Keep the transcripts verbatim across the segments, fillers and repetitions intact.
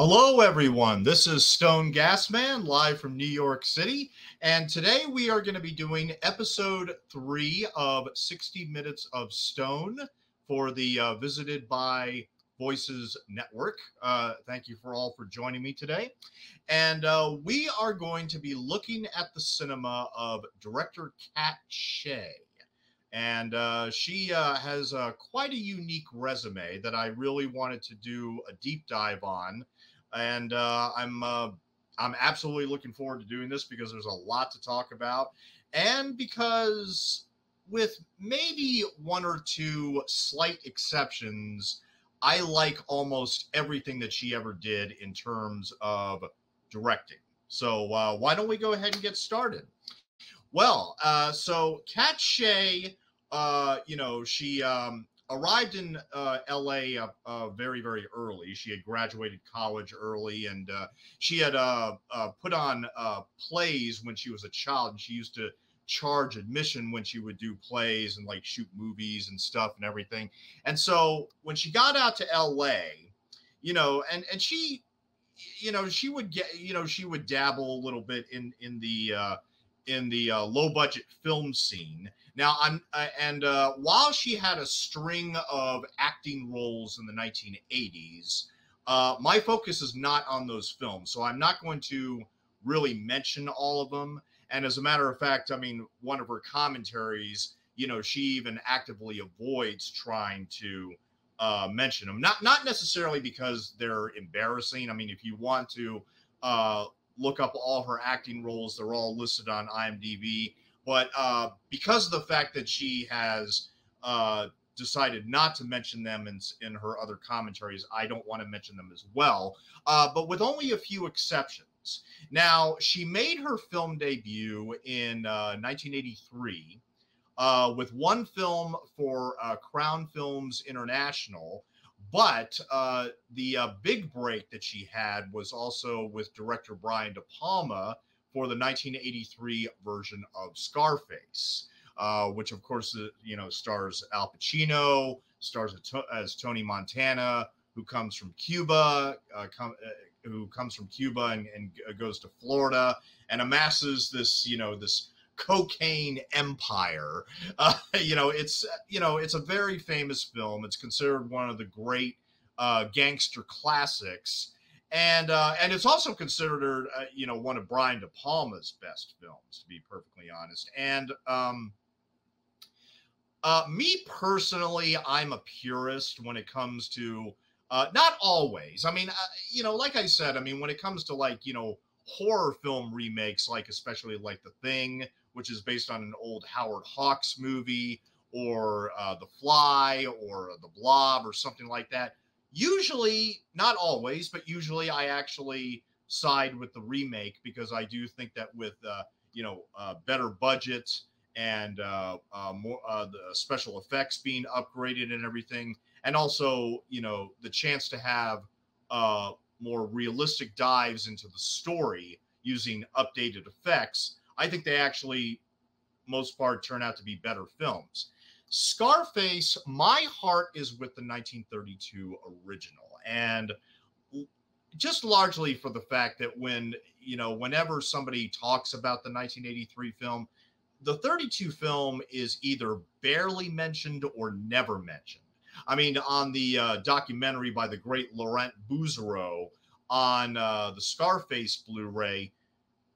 Hello, everyone. This is Stone Gasman live from New York City. And today we are going to be doing episode three of sixty minutes of Stone for the uh, Visited by Voices Network. Uh, thank you for all for joining me today. And uh, we are going to be looking at the cinema of director Katt Shea. And uh, she uh, has uh, quite a unique resume that I really wanted to do a deep dive on. And uh, I'm uh, I'm absolutely looking forward to doing this because there's a lot to talk about. And because with maybe one or two slight exceptions, I like almost everything that she ever did in terms of directing. So uh, why don't we go ahead and get started? Well, uh, so Katt Shea, uh, you know, she um, arrived in uh, L A Uh, uh, very, very early. She had graduated college early, and uh, she had uh, uh, put on uh, plays when she was a child. And she used to charge admission when she would do plays and like shoot movies and stuff and everything. And so when she got out to L A, you know, and and she, you know, she would get, you know, she would dabble a little bit in in the. Uh, in the uh, low-budget film scene. Now, I'm, uh, and uh, while she had a string of acting roles in the nineteen eighties, uh, my focus is not on those films, so I'm not going to really mention all of them. And as a matter of fact, I mean, one of her commentaries, you know, she even actively avoids trying to uh, mention them. Not, not necessarily because they're embarrassing. I mean, if you want to... Uh, look up all her acting roles. They're all listed on IMDb. But uh, because of the fact that she has uh, decided not to mention them in, in her other commentaries, I don't want to mention them as well. Uh, but with only a few exceptions. Now, she made her film debut in uh, nineteen eighty-three uh, with one film for uh, Crown Films International. But uh, the uh, big break that she had was also with director Brian De Palma for the nineteen eighty-three version of Scarface, uh, which, of course, uh, you know, stars Al Pacino, stars as Tony Montana, who comes from Cuba, uh, com uh, who comes from Cuba and, and goes to Florida and amasses this, you know, this cocaine empire. Uh, you know, it's, you know, it's a very famous film. It's considered one of the great uh, gangster classics. And, uh, and it's also considered, uh, you know, one of Brian De Palma's best films, to be perfectly honest. And um, uh, me personally, I'm a purist when it comes to, uh, not always. I mean, uh, you know, like I said, I mean, when it comes to like, you know, horror film remakes, like especially like The Thing, which is based on an old Howard Hawks movie, or uh, The Fly, or The Blob, or something like that. Usually, not always, but usually I actually side with the remake because I do think that with, uh, you know, uh, better budget and uh, uh, more uh, the special effects being upgraded and everything, and also, you know, the chance to have uh, more realistic dives into the story using updated effects, I think they actually, most part, turn out to be better films. Scarface, my heart is with the nineteen thirty-two original, and just largely for the fact that when, you know, whenever somebody talks about the nineteen eighty-three film, the thirty-two film is either barely mentioned or never mentioned. I mean, on the uh, documentary by the great Laurent Bouzereau on uh, the Scarface Blu-ray,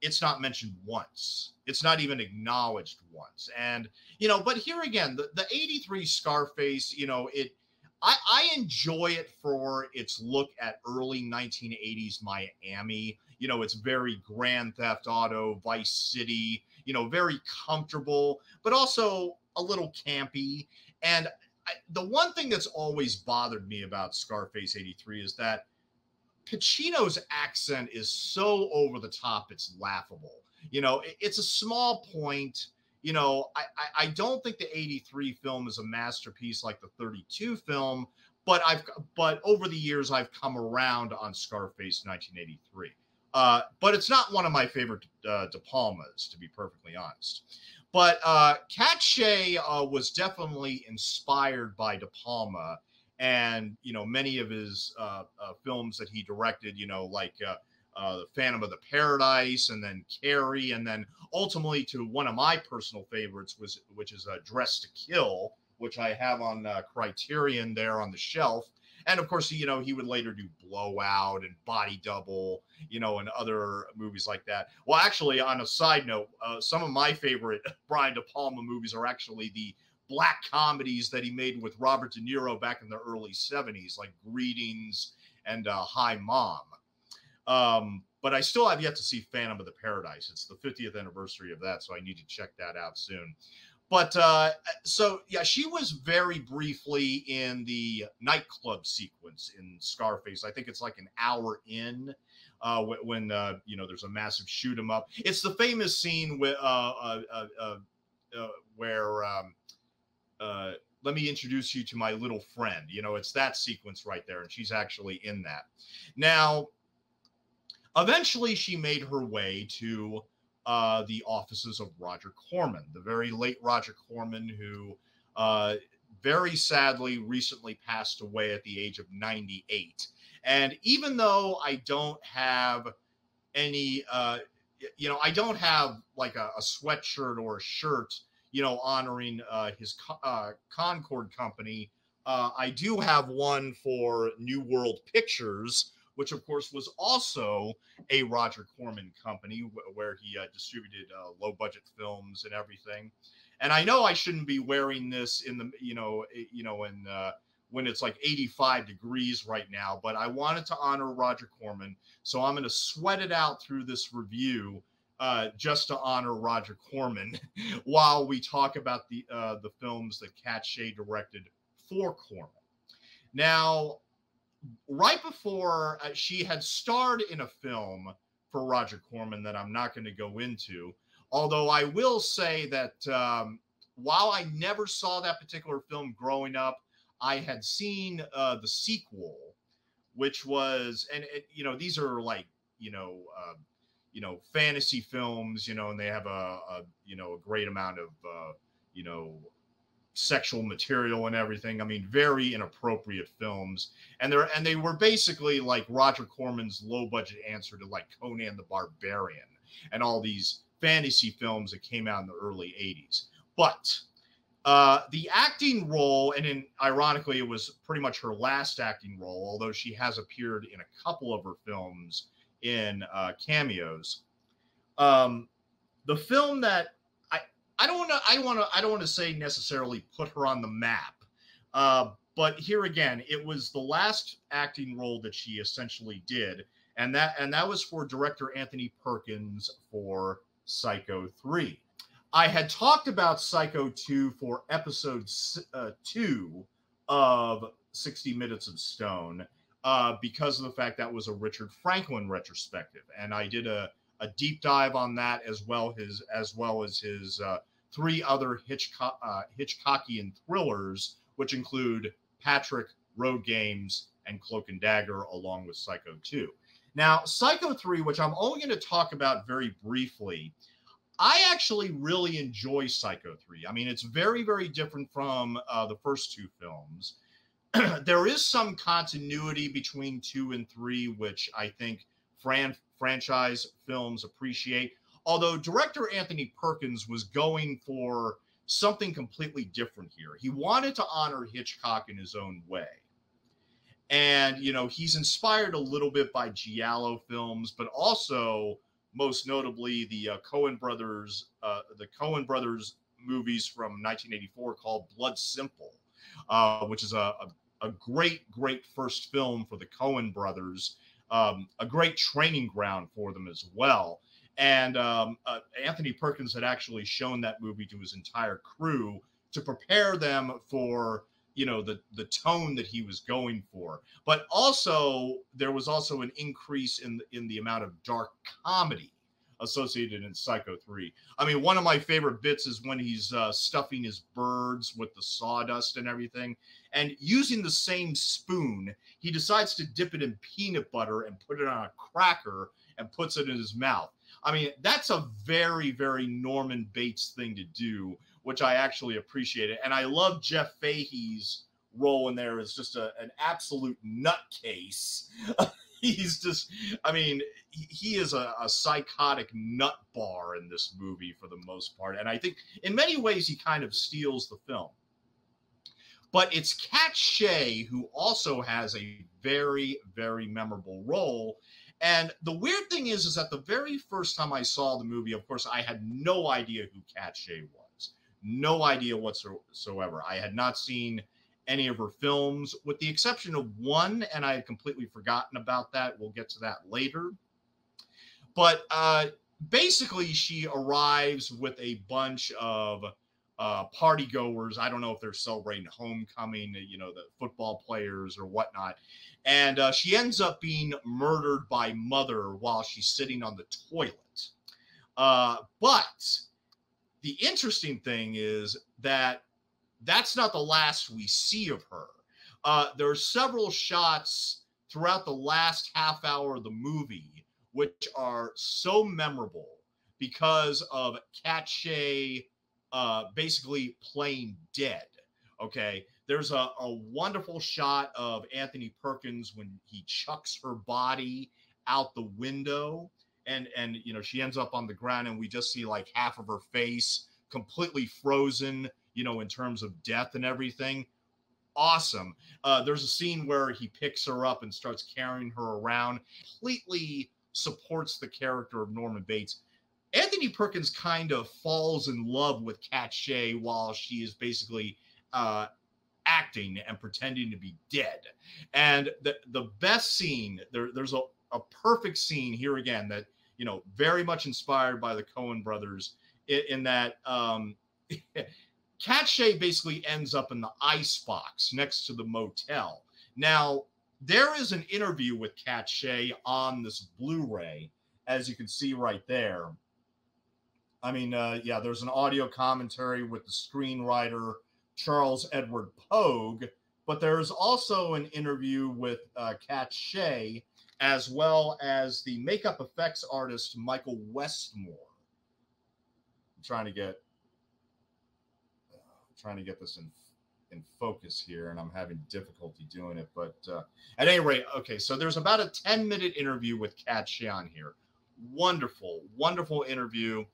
it's not mentioned once. It's not even acknowledged once. And, you know, but here again, the, the eighty-three Scarface, you know, it, I, I enjoy it for its look at early nineteen eighties Miami. You know, it's very Grand Theft Auto, Vice City, you know, very comfortable, but also a little campy. And I, the one thing that's always bothered me about Scarface eighty-three is that Pacino's accent is so over the top, it's laughable. You know, it's a small point. You know, I, I, I don't think the eighty-three film is a masterpiece like the thirty-two film, but I've but over the years I've come around on Scarface nineteen eighty-three. Uh, but it's not one of my favorite uh, De Palmas, to be perfectly honest. But uh, Katt Shea uh, was definitely inspired by De Palma. And, you know, many of his uh, uh, films that he directed, you know, like uh, uh, The Phantom of the Paradise, and then Carrie, and then ultimately to one of my personal favorites, was which is uh, Dressed to Kill, which I have on uh, Criterion there on the shelf. And, of course, you know, he would later do Blowout and Body Double, you know, and other movies like that. Well, actually, on a side note, uh, some of my favorite Brian De Palma movies are actually the black comedies that he made with Robert De Niro back in the early seventies, like Greetings and uh, Hi, Mom. Um, but I still have yet to see Phantom of the Paradise. It's the fiftieth anniversary of that, so I need to check that out soon. But uh, so, yeah, she was very briefly in the nightclub sequence in Scarface. I think it's like an hour in uh, when, uh, you know, there's a massive shoot 'em up. It's the famous scene with, uh, uh, uh, uh, uh, where um, uh, let me introduce you to my little friend. You know, it's that sequence right there. And she's actually in that. Now, eventually she made her way to Uh, the offices of Roger Corman, the very late Roger Corman, who uh, very sadly recently passed away at the age of ninety-eight. And even though I don't have any, uh, you know, I don't have like a, a sweatshirt or a shirt, you know, honoring uh, his co uh, Concorde company, uh, I do have one for New World Pictures, which, of course, was also a Roger Corman company wh where he uh, distributed uh, low-budget films and everything. And I know I shouldn't be wearing this in the, you know, you know, in uh, when it's like eighty-five degrees right now, but I wanted to honor Roger Corman, so I'm going to sweat it out through this review uh, just to honor Roger Corman while we talk about the uh, the films that Katt Shea directed for Corman. Now, right before uh, she had starred in a film for Roger Corman that I'm not going to go into, although I will say that um, while I never saw that particular film growing up, I had seen uh, the sequel, which was, and it, you know, these are like, you know, uh, you know, fantasy films, you know, and they have a, a you know, a great amount of, uh, you know, sexual material and everything. I mean, very inappropriate films, and they're and they were basically like Roger Corman's low budget answer to like Conan the Barbarian and all these fantasy films that came out in the early eighties. But uh, the acting role, and in, ironically, it was pretty much her last acting role, although she has appeared in a couple of her films in uh, cameos. Um, the film that I don't want to. I want to. I don't want to say necessarily put her on the map, uh, but here again, it was the last acting role that she essentially did, and that and that was for director Anthony Perkins for Psycho three. I had talked about Psycho two for episode uh, two of sixty Minutes of Stone uh, because of the fact that was a Richard Franklin retrospective, and I did a, a deep dive on that as well. His as well as his. Uh, three other Hitchcock, uh, Hitchcockian thrillers, which include Patrick, Road Games, and Cloak and Dagger, along with Psycho two. Now, Psycho three, which I'm only going to talk about very briefly, I actually really enjoy Psycho three. I mean, it's very, very different from uh, the first two films. There is some continuity between two and three, which I think fran franchise films appreciate. Although director Anthony Perkins was going for something completely different here. He wanted to honor Hitchcock in his own way. And, you know, he's inspired a little bit by Giallo films, but also, most notably, the uh, Coen Brothers, uh, the Coen Brothers movies from nineteen eighty-four called Blood Simple, uh, which is a, a, a great, great first film for the Coen Brothers, um, a great training ground for them as well. And um, uh, Anthony Perkins had actually shown that movie to his entire crew to prepare them for, you know, the, the tone that he was going for. But also, there was also an increase in, in the amount of dark comedy associated in Psycho three. I mean, one of my favorite bits is when he's uh, stuffing his birds with the sawdust and everything. And using the same spoon, he decides to dip it in peanut butter and put it on a cracker and puts it in his mouth. I mean, that's a very, very Norman Bates thing to do, which I actually appreciate it. And I love Jeff Fahey's role in there is just a, an absolute nutcase. He's just, I mean, he is a, a psychotic nut bar in this movie for the most part. And I think in many ways he kind of steals the film. But it's Katt Shea who also has a very, very memorable role. And the weird thing is, is that the very first time I saw the movie, of course, I had no idea who Katt Shea was. No idea whatsoever. I had not seen any of her films, with the exception of one, and I had completely forgotten about that. We'll get to that later. But uh, basically, she arrives with a bunch of uh, partygoers. I don't know if they're celebrating homecoming, you know, the football players or whatnot. And uh, she ends up being murdered by Mother while she's sitting on the toilet. Uh, but the interesting thing is that that's not the last we see of her. Uh, there are several shots throughout the last half hour of the movie, which are so memorable because of Katt Shea uh, basically playing dead. Okay, there's a, a wonderful shot of Anthony Perkins when he chucks her body out the window, and and you know, she ends up on the ground, and we just see like half of her face completely frozen, you know, in terms of death and everything. Awesome. Uh, there's a scene where he picks her up and starts carrying her around. Completely supports the character of Norman Bates. Anthony Perkins kind of falls in love with Katt Shea while she is basically uh, acting and pretending to be dead. And the, the best scene, there, there's a, a perfect scene here again that, you know, very much inspired by the Coen brothers in, in that... Um, Katt Shea basically ends up in the icebox next to the motel. Now, there is an interview with Katt Shea on this Blu-ray, as you can see right there. I mean, uh, yeah, there's an audio commentary with the screenwriter Charles Edward Pogue, but there's also an interview with uh, Katt Shea, as well as the makeup effects artist Michael Westmore. I'm trying to get... trying to get this in in focus here, and I'm having difficulty doing it. But uh, at any rate, okay, so there's about a ten-minute interview with Katt Shea on here. Wonderful, wonderful interview.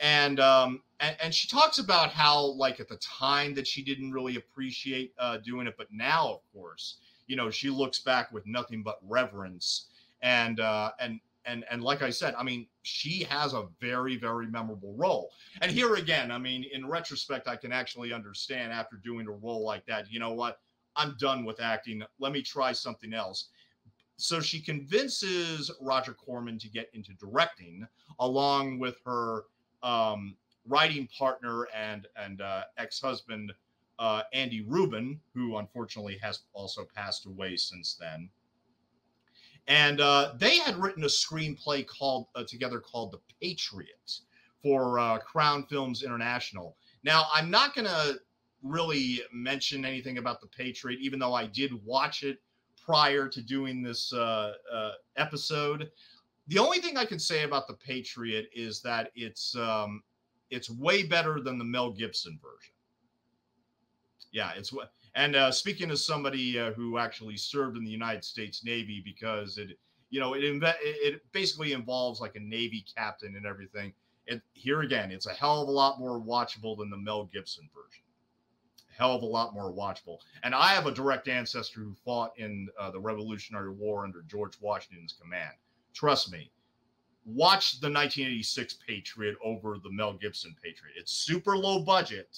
And, um, and and she talks about how, like, at the time that she didn't really appreciate uh, doing it, but now, of course, you know, she looks back with nothing but reverence. And, uh, and, and, and like I said, I mean, she has a very, very memorable role. And here again, I mean, in retrospect, I can actually understand after doing a role like that, you know what, I'm done with acting. Let me try something else. So she convinces Roger Corman to get into directing, along with her um, writing partner and, and uh, ex-husband, uh, Andy Rubin, who unfortunately has also passed away since then. And uh, they had written a screenplay called uh, together called The Patriot for uh, Crown Films International. Now, I'm not going to really mention anything about The Patriot, even though I did watch it prior to doing this uh, uh, episode. The only thing I can say about The Patriot is that it's um, it's way better than the Mel Gibson version. Yeah, it's what. And uh, speaking as somebody uh, who actually served in the United States Navy, because it, you know, it it basically involves like a Navy captain and everything. And here again, it's a hell of a lot more watchable than the Mel Gibson version. Hell of a lot more watchable. And I have a direct ancestor who fought in uh, the Revolutionary War under George Washington's command. Trust me, watch the nineteen eighty-six Patriot over the Mel Gibson Patriot. It's super low budget.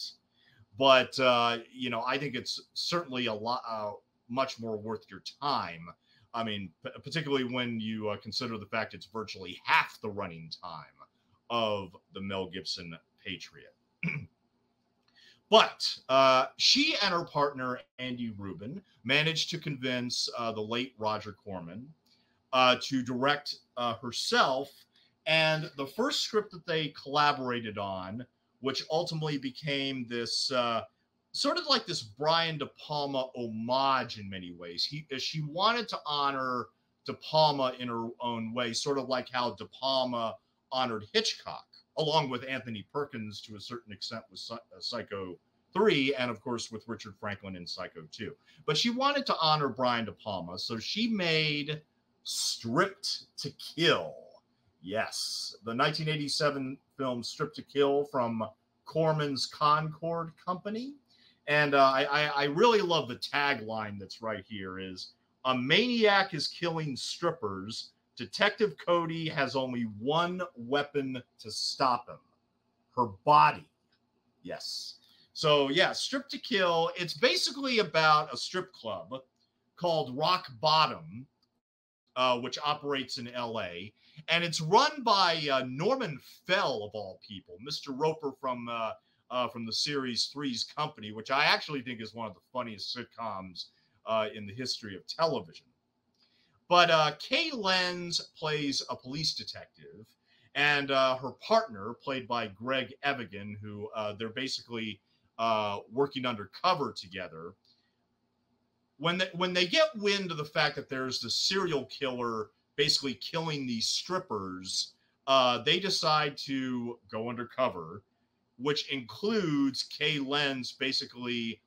But, uh, you know, I think it's certainly a lot, uh, much more worth your time. I mean, particularly when you uh, consider the fact it's virtually half the running time of the Mel Gibson Patriot. But uh, she and her partner, Andy Rubin, managed to convince uh, the late Roger Corman uh, to direct uh, herself. And the first script that they collaborated on, which ultimately became this uh, sort of like this Brian De Palma homage in many ways. He, she wanted to honor De Palma in her own way, sort of like how De Palma honored Hitchcock, along with Anthony Perkins to a certain extent with Psycho three, and of course with Richard Franklin in Psycho two. But she wanted to honor Brian De Palma, so she made Stripped to Kill. Yes, the nineteen eighty-seven film Stripped to Kill from Corman's Concorde company. And uh, I, I really love the tagline that's right here is, "A maniac is killing strippers. Detective Cody has only one weapon to stop him. Her body." Yes. So yeah, Strip to Kill. It's basically about a strip club called Rock Bottom, uh, which operates in L A. And it's run by uh, Norman Fell, of all people, Mister Roper from uh, uh, from the series Three's Company, which I actually think is one of the funniest sitcoms uh, in the history of television. But uh, Kay Lenz plays a police detective, and uh, her partner, played by Greg Evigan, who uh, they're basically uh, working undercover together. When they, when they get wind of the fact that there's the serial killer basically killing these strippers, uh, they decide to go undercover, which includes Kay Lenz basically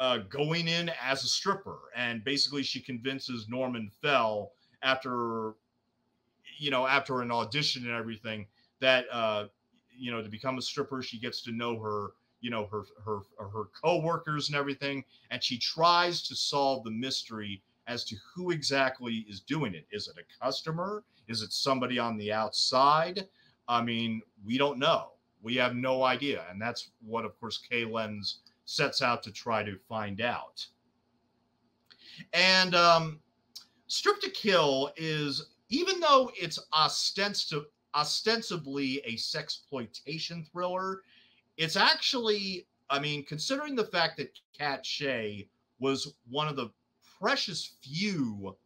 Uh, going in as a stripper. And basically she convinces Norman Fell, after, you know, after an audition and everything, that, uh, you know, to become a stripper, she gets to know her, you know, her, her, her co-workers and everything. And she tries to solve the mystery as to who exactly is doing it. Is it a customer? Is it somebody on the outside? I mean, we don't know. We have no idea. And that's what, of course, Kay Lenz sets out to try to find out. And um, Stripped to Kill is, even though it's ostensi ostensibly a sexploitation thriller, it's actually, I mean, considering the fact that Katt Shea was one of the precious few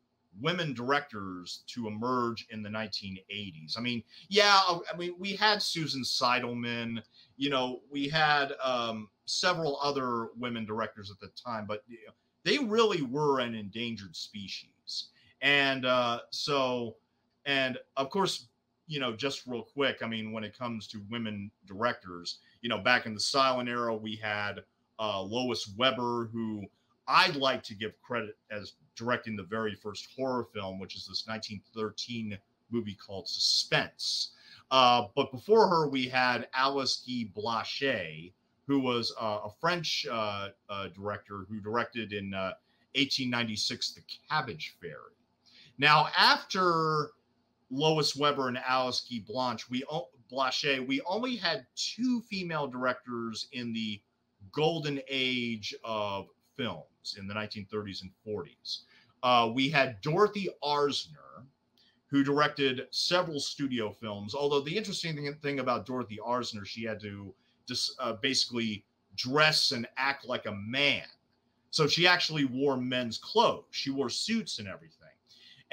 women directors to emerge in the nineteen eighties. I mean, yeah, I mean, we had Susan Seidelman, you know, we had um, several other women directors at the time, but you know, they really were an endangered species. And uh, so, and of course, you know, just real quick, I mean, when it comes to women directors, you know, back in the silent era, we had uh, Lois Weber, who I'd like to give credit as directing the very first horror film, which is this nineteen thirteen movie called Suspense. Uh, but before her, we had Alice Guy Blaché, who was uh, a French uh, uh, director who directed in uh, eighteen ninety-six The Cabbage Fairy. Now, after Lois Weber and Alice Guy Blaché, we, Blaché, we only had two female directors in the golden age of films in the nineteen thirties and forties. Uh, we had Dorothy Arzner, who directed several studio films. Although the interesting thing about Dorothy Arzner, she had to just uh, basically dress and act like a man. So she actually wore men's clothes. She wore suits and everything.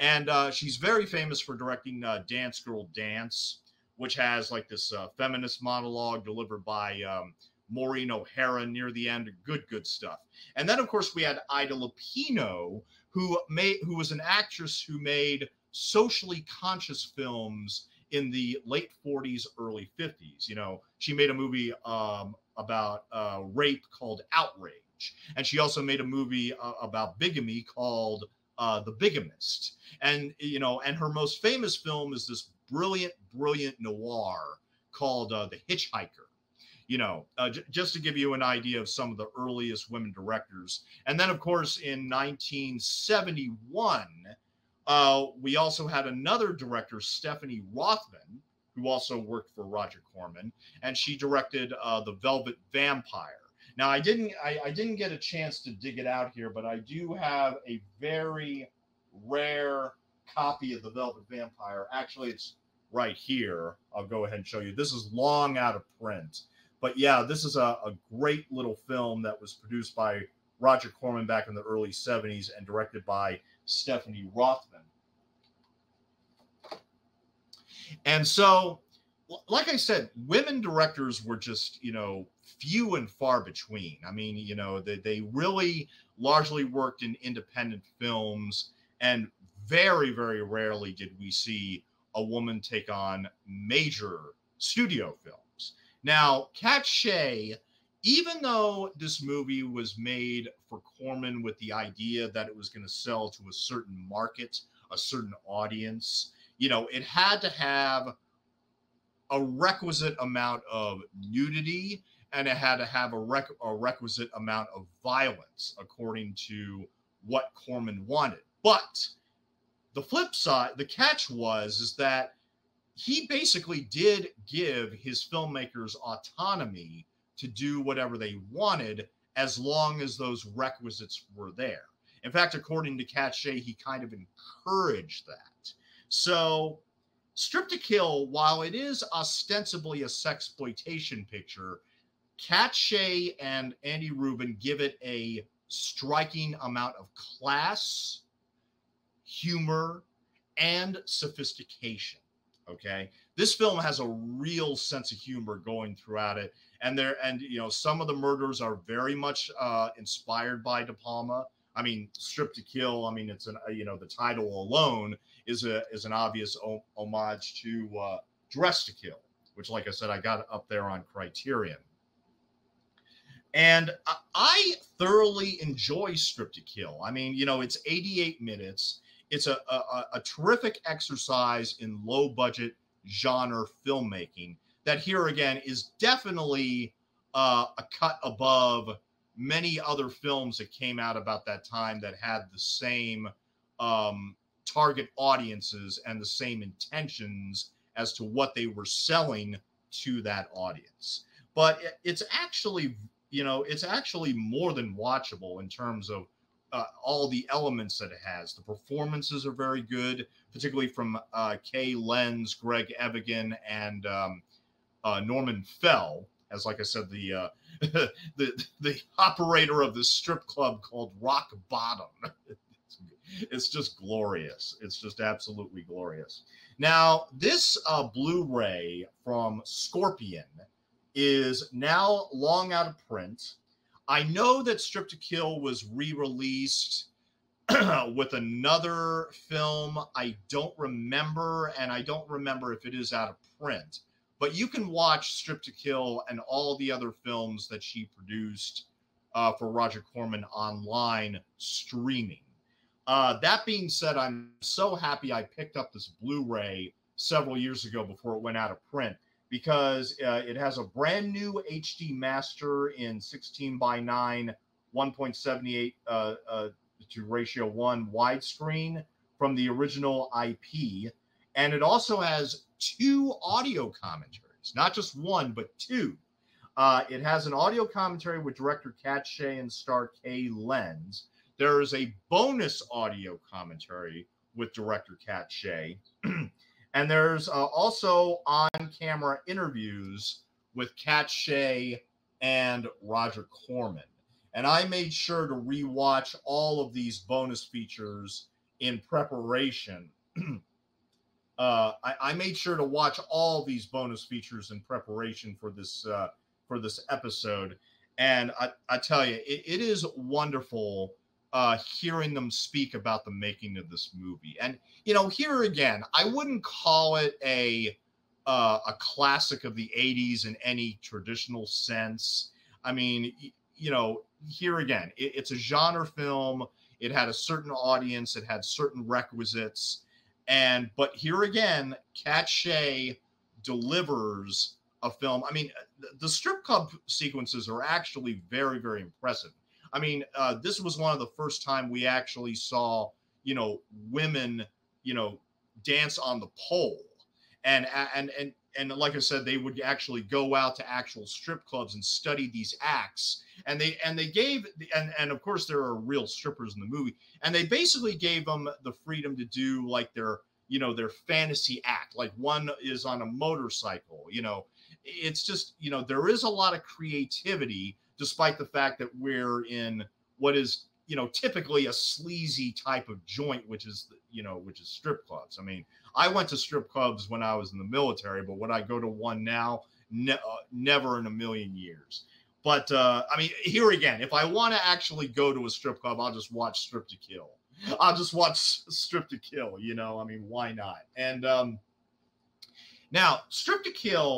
And uh, she's very famous for directing uh, Dance Girl Dance, which has like this uh, feminist monologue delivered by um, Maureen O'Hara near the end. Good, good stuff. And then, of course, we had Ida Lupino, who made, who was an actress who made socially conscious films in the late forties, early fifties. You know, she made a movie um, about uh, rape called Outrage. And she also made a movie uh, about bigamy called uh, The Bigamist. And, you know, and her most famous film is this brilliant, brilliant noir called uh, The Hitchhiker. You know, uh, j just to give you an idea of some of the earliest women directors. And then, of course, in nineteen seventy-one, uh, we also had another director, Stephanie Rothman, who also worked for Roger Corman, and she directed uh, The Velvet Vampire. Now, I didn't, I, I didn't get a chance to dig it out here, but I do have a very rare copy of The Velvet Vampire. Actually, it's right here. I'll go ahead and show you. This is long out of print. But yeah, this is a, a great little film that was produced by Roger Corman back in the early seventies and directed by Stephanie Rothman. And so, like I said, women directors were just, you know, few and far between. I mean, you know, they, they really largely worked in independent films, and very, very rarely did we see a woman take on major studio films. Now, Katt Shea, even though this movie was made for Corman with the idea that it was going to sell to a certain market, a certain audience, you know, it had to have a requisite amount of nudity, and it had to have a, rec a requisite amount of violence, according to what Corman wanted. But the flip side, the catch was, is that he basically did give his filmmakers autonomy to do whatever they wanted, as long as those requisites were there. In fact, according to Katt Shea, he kind of encouraged that. So Stripped to Kill, while it is ostensibly a sexploitation picture, Katt Shea and Andy Rubin give it a striking amount of class, humor, and sophistication. Okay, this film has a real sense of humor going throughout it, and there, and you know, some of the murders are very much uh, inspired by De Palma. I mean, Stripped to Kill, I mean, it's an you know the title alone is a is an obvious homage to uh, Dressed to Kill, which, like I said, I got up there on Criterion, and I thoroughly enjoy Stripped to Kill. I mean, you know, it's eighty-eight minutes. It's a, a, a terrific exercise in low-budget genre filmmaking that here again is definitely uh, a cut above many other films that came out about that time that had the same um, target audiences and the same intentions as to what they were selling to that audience. But it, it's actually, you know, it's actually more than watchable in terms of Uh, all the elements that it has. The performances are very good, particularly from uh, Kay Lenz, Greg Evigan, and um, uh, Norman Fell, as, like I said, the, uh, the the operator of this strip club called Rock Bottom. it's, it's just glorious. It's just absolutely glorious. Now, this uh, Blu-ray from Scorpion is now long out of print. I know that Stripped to Kill was re-released with another film. I don't remember, and I don't remember if it is out of print. But you can watch Stripped to Kill and all the other films that she produced uh, for Roger Corman online streaming. Uh, that being said, I'm so happy I picked up this Blu-ray several years ago before it went out of print, because uh, it has a brand new H D master in sixteen by nine, one point seven eight uh, uh, to ratio one widescreen from the original I P. And it also has two audio commentaries, not just one, but two. Uh, it has an audio commentary with director Katt Shea and star Kay Lenz. There is a bonus audio commentary with director Katt Shea. And there's uh, also on-camera interviews with Katt Shea and Roger Corman. And I made sure to rewatch all of these bonus features in preparation. uh, I, I made sure to watch all these bonus features in preparation for this uh, for this episode. And I, I tell you, it, it is wonderful Uh, hearing them speak about the making of this movie. And, you know, here again, I wouldn't call it a uh, a classic of the eighties in any traditional sense. I mean, you know, here again, it, it's a genre film. It had a certain audience. It had certain requisites. And but here again, Katt Shea delivers a film. I mean, the strip club sequences are actually very, very impressive. I mean, uh, this was one of the first time we actually saw, you know, women, you know, dance on the pole. And, and, and, and like I said, they would actually go out to actual strip clubs and study these acts. And they, and they gave, and, and of course there are real strippers in the movie, and they basically gave them the freedom to do like their, you know, their fantasy act. Like one is on a motorcycle, you know, it's just, you know, there is a lot of creativity, despite the fact that we're in what is, you know, typically a sleazy type of joint, which is, you know, which is strip clubs. I mean, I went to strip clubs when I was in the military, but would I go to one now? Ne uh, never in a million years. But, uh, I mean, here again, if I want to actually go to a strip club, I'll just watch Stripped to Kill. I'll just watch Stripped to Kill, you know, I mean, why not? And um, now, Stripped to Kill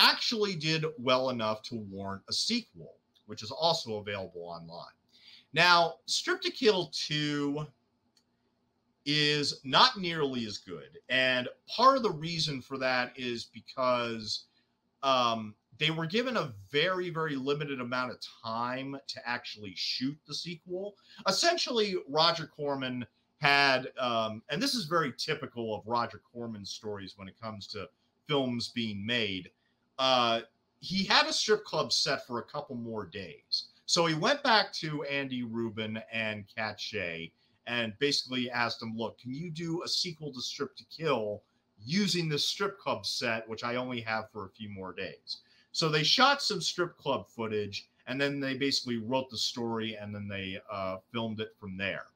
actually did well enough to warrant a sequel, which is also available online. Now, Stripped to Kill two is not nearly as good. And part of the reason for that is because um, they were given a very, very limited amount of time to actually shoot the sequel. Essentially, Roger Corman had, um, and this is very typical of Roger Corman's stories when it comes to films being made, uh, he had a strip club set for a couple more days. So he went back to Andy Rubin and Katt Shea and basically asked him, look, can you do a sequel to Strip to Kill using this strip club set, which I only have for a few more days? So they shot some strip club footage, and then they basically wrote the story, and then they uh, filmed it from there.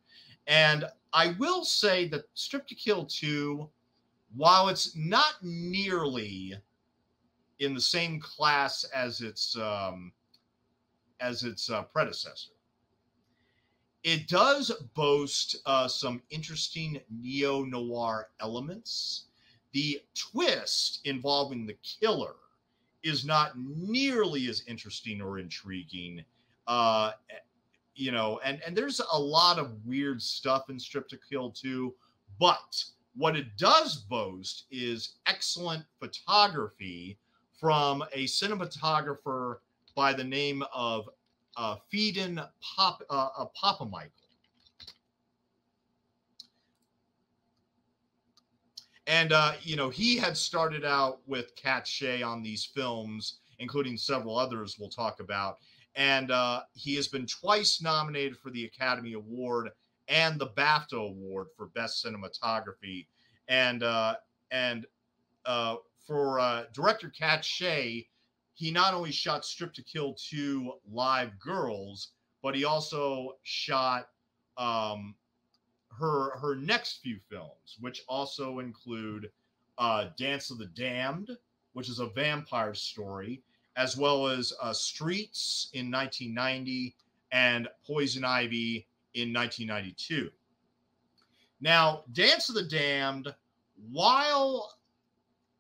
And I will say that Strip to Kill two, while it's not nearly in the same class as its um, as its uh, predecessor, it does boast uh, some interesting neo-noir elements. The twist involving the killer is not nearly as interesting or intriguing, uh, you know, and, and there's a lot of weird stuff in Stripped to Kill two, but what it does boast is excellent photography from a cinematographer by the name of Uh, Fedon Pap uh, uh, Papamichael. And, uh, you know, he had started out with Katt Shea on these films, including several others we'll talk about. And uh, he has been twice nominated for the Academy Award and the BAFTA Award for Best Cinematography. And, uh, and uh, for uh, director Katt Shea, he not only shot Stripped to Kill two Live Girls, but he also shot um, her her next few films, which also include uh, Dance of the Damned, which is a vampire story, as well as uh, Streets in nineteen ninety and Poison Ivy in nineteen ninety-two. Now, Dance of the Damned, while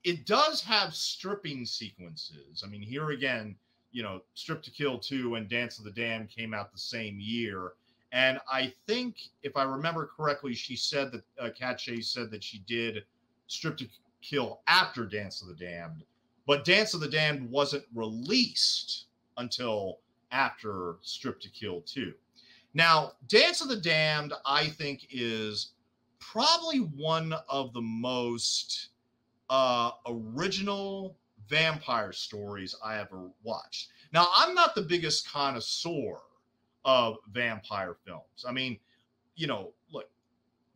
it does have stripping sequences. I mean, here again, you know, Stripped to Kill two and Dance of the Damned came out the same year. And I think, if I remember correctly, she said that, uh, Katt Shea said that she did Stripped to Kill after Dance of the Damned. But Dance of the Damned wasn't released until after Stripped to Kill two. Now, Dance of the Damned, I think, is probably one of the most uh original vampire stories I ever watched. Now, I'm not the biggest connoisseur of vampire films. I mean, you know, look,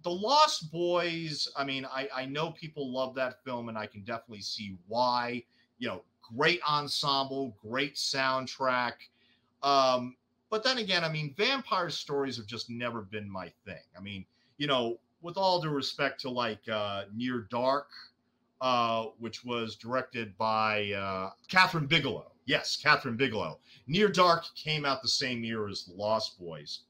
The Lost Boys, I mean, I, I know people love that film, and I can definitely see why. You know, great ensemble, great soundtrack. Um, but then again, I mean, vampire stories have just never been my thing. I mean, you know, with all due respect to, like, uh, Near Dark, Uh, which was directed by uh, Catherine Bigelow. Yes, Catherine Bigelow. Near Dark came out the same year as The Lost Boys.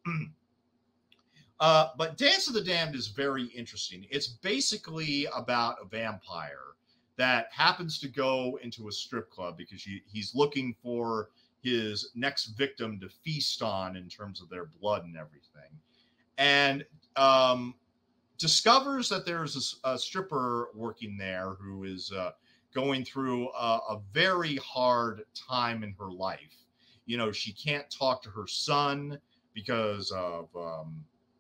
uh, but Dance of the Damned is very interesting. It's basically about a vampire that happens to go into a strip club because he, he's looking for his next victim to feast on in terms of their blood and everything. And um discovers that there's a, a stripper working there who is uh, going through a, a very hard time in her life. You know, she can't talk to her son because of um,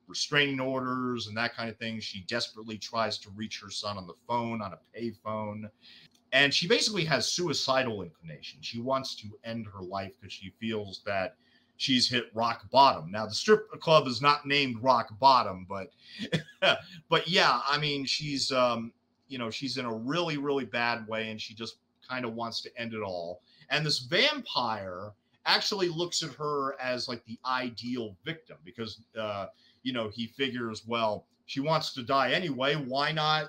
restraining orders and that kind of thing. She desperately tries to reach her son on the phone, on a pay phone. And she basically has suicidal inclination. She wants to end her life because she feels that she's hit rock bottom. Now, the strip club is not named Rock Bottom, but but yeah, I mean, she's um, you know, she's in a really, really bad way, and she just kind of wants to end it all. And this vampire actually looks at her as like the ideal victim because uh, you know, he figures, well, she wants to die anyway. Why not?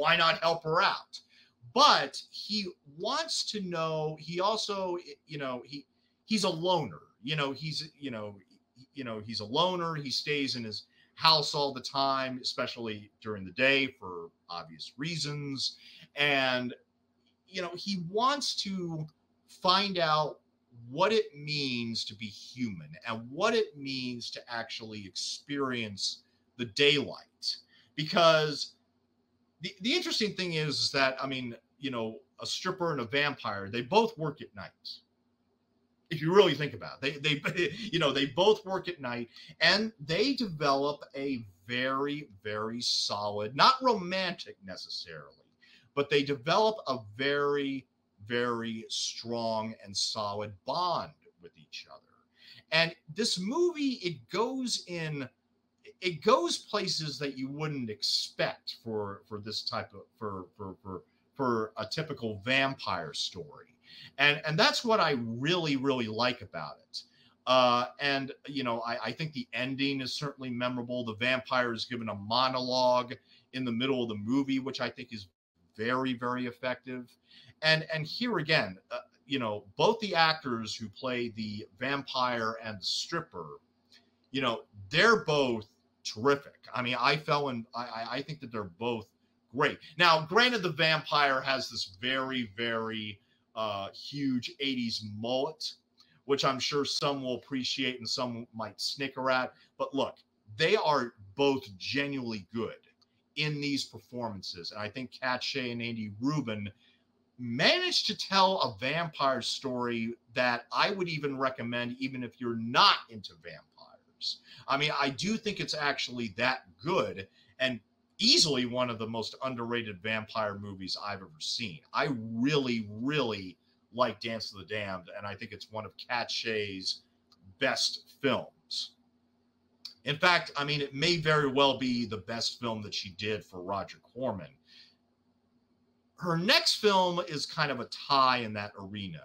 Why not help her out? But he wants to know. He also, you know, he he's a loner. You know, he's, you know, you know, he's a loner. He stays in his house all the time, especially during the day for obvious reasons. And, you know, he wants to find out what it means to be human and what it means to actually experience the daylight. Because the, the interesting thing is that, I mean, you know, a stripper and a vampire, they both work at night. If you really think about it, they, they, you know, they both work at night, and they develop a very, very solid, not romantic necessarily, but they develop a very, very strong and solid bond with each other. And this movie, it goes in, it goes places that you wouldn't expect for, for this type of, for, for, for, for a typical vampire story. And, and that's what I really, really like about it. Uh, and, you know, I, I think the ending is certainly memorable. The vampire is given a monologue in the middle of the movie, which I think is very, very effective. And, and here again, uh, you know, both the actors who play the vampire and the stripper, you know, they're both terrific. I mean, I fell in, I, I think that they're both great. Now, granted, the vampire has this very, very uh, huge eighties mullet, which I'm sure some will appreciate and some might snicker at. But look, they are both genuinely good in these performances. And I think Katt Shea and Andy Rubin managed to tell a vampire story that I would even recommend, even if you're not into vampires. I mean, I do think it's actually that good, and easily one of the most underrated vampire movies I've ever seen. I really, really like Dance of the Damned, and I think it's one of Katt Shea's best films. In fact, I mean, it may very well be the best film that she did for Roger Corman. Her next film is kind of a tie in that arena.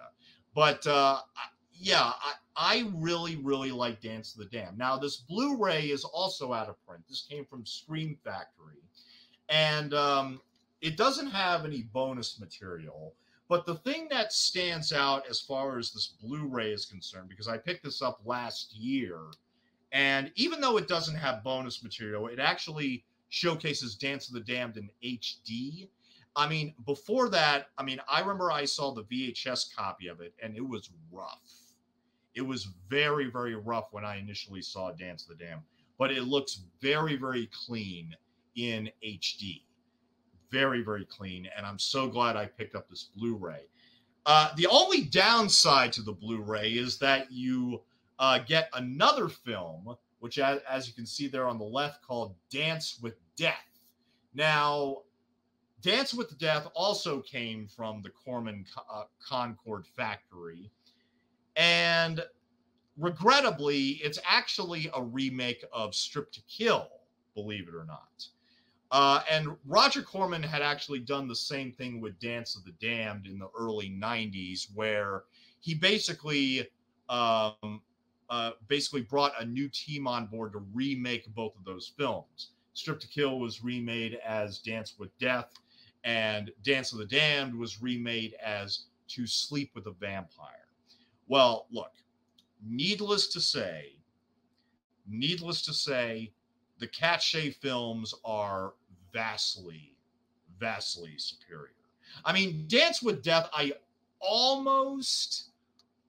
But, uh, yeah, I, I really, really like Dance of the Damned. Now, this Blu-ray is also out of print. This came from Scream Factory. And um, it doesn't have any bonus material. But the thing that stands out as far as this Blu-ray is concerned, because I picked this up last year, and even though it doesn't have bonus material, it actually showcases Dance of the Damned in H D. I mean, before that, I mean, I remember I saw the V H S copy of it, and it was rough. It was very, very rough when I initially saw Dance of the Damned, but it looks very, very clean in H D. Very, very clean, and I'm so glad I picked up this Blu-ray. Uh, the only downside to the Blu-ray is that you uh, get another film, which, as, as you can see there on the left, called Dance with Death. Now, Dance with Death also came from the Corman uh, Concorde factory. And regrettably, it's actually a remake of Stripped to Kill, believe it or not. Uh, and Roger Corman had actually done the same thing with Dance of the Damned in the early nineties, where he basically um, uh, basically brought a new team on board to remake both of those films. Stripped to Kill was remade as Dance with Death, and Dance of the Damned was remade as To Sleep with a Vampire. Well, look, needless to say, needless to say, the Katt Shea films are vastly, vastly superior. I mean, Dance with Death, I almost,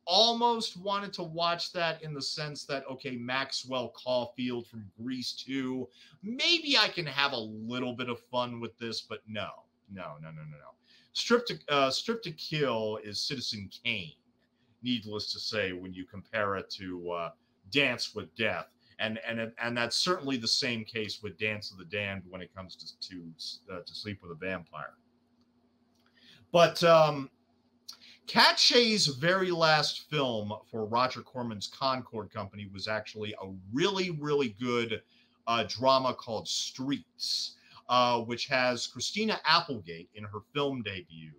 almost wanted to watch that in the sense that, okay, Maxwell Caulfield from Grease two, maybe I can have a little bit of fun with this, but no, no, no, no, no, no. Stripped to, uh, Stripped to Kill is Citizen Kane. Needless to say, when you compare it to uh, Dance with Death, and and and that's certainly the same case with Dance of the Damned when it comes to to, uh, to Sleep with a Vampire. But um, Katt Shea's very last film for Roger Corman's Concorde Company was actually a really, really good uh, drama called Streets, uh, which has Christina Applegate in her film debut,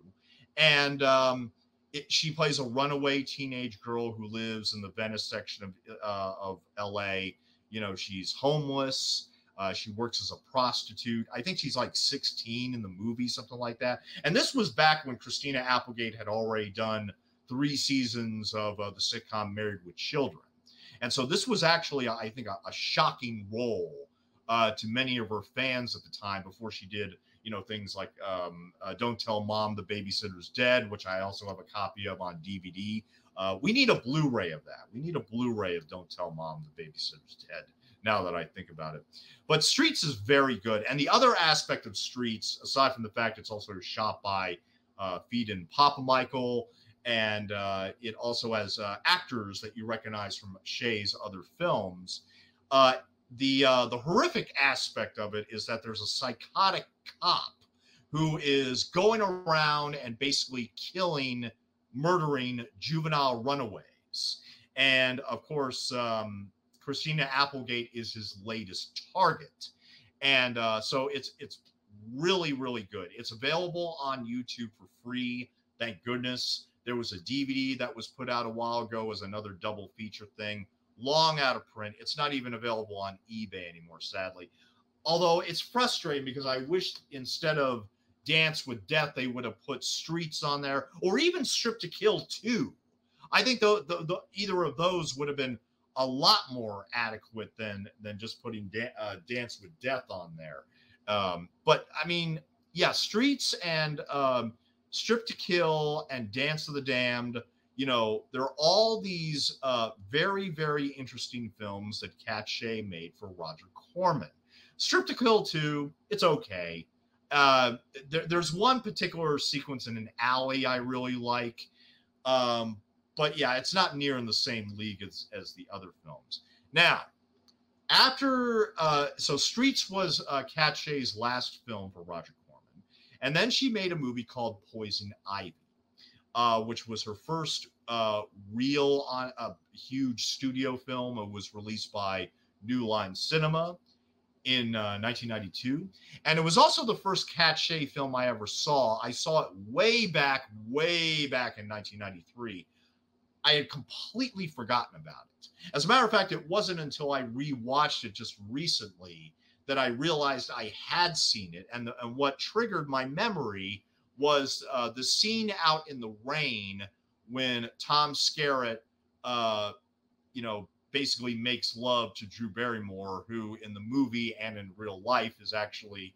and. Um, It, she plays a runaway teenage girl who lives in the Venice section of, uh, of L A. You know, she's homeless. Uh, she works as a prostitute. I think she's like sixteen in the movie, something like that. And this was back when Christina Applegate had already done three seasons of uh, the sitcom Married with Children. And so this was actually, I think, a, a shocking role uh, to many of her fans at the time before she did, you know, things like um, uh, Don't Tell Mom the Babysitter's Dead, which I also have a copy of on D V D. Uh, we need a Blu-ray of that. We need a Blu-ray of Don't Tell Mom the Babysitter's Dead, now that I think about it. But Streets is very good. And the other aspect of Streets, aside from the fact it's also shot by uh, Fedon Papamichael, and uh, it also has uh, actors that you recognize from Shea's other films, uh, the, uh, the horrific aspect of it is that there's a psychotic cop who is going around and basically killing, murdering juvenile runaways. And, of course, um, Christina Applegate is his latest target. And uh, so it's it's really, really good. It's available on YouTube for free, thank goodness. There was a D V D that was put out a while ago as another double feature thing, long out of print. It's not even available on eBay anymore, sadly. Although it's frustrating because I wish instead of Dance with Death, they would have put Streets on there, or even Stripped to Kill two. I think the, the, the, either of those would have been a lot more adequate than, than just putting da uh, Dance with Death on there. Um, but, I mean, yeah, Streets and um, Stripped to Kill and Dance of the Damned, you know, they're all these uh, very, very interesting films that Katt Shea made for Roger Corman. Stripped to Kill two, it's okay. Uh, there, there's one particular sequence in an alley I really like. Um, but yeah, it's not near in the same league as, as the other films. Now, after, uh, so Streets was uh, Katt Shea's last film for Roger Corman. And then she made a movie called Poison Ivy, uh, which was her first uh, real on a huge studio film. It was released by New Line Cinema in uh, nineteen ninety-two, and it was also the first Katt Shea film I ever saw. I saw it way back, way back in nineteen ninety-three. I had completely forgotten about it. As a matter of fact, it wasn't until I rewatched it just recently that I realized I had seen it, and, the, and what triggered my memory was uh, the scene out in the rain when Tom Skerritt, uh, you know, basically makes love to Drew Barrymore, who in the movie and in real life is actually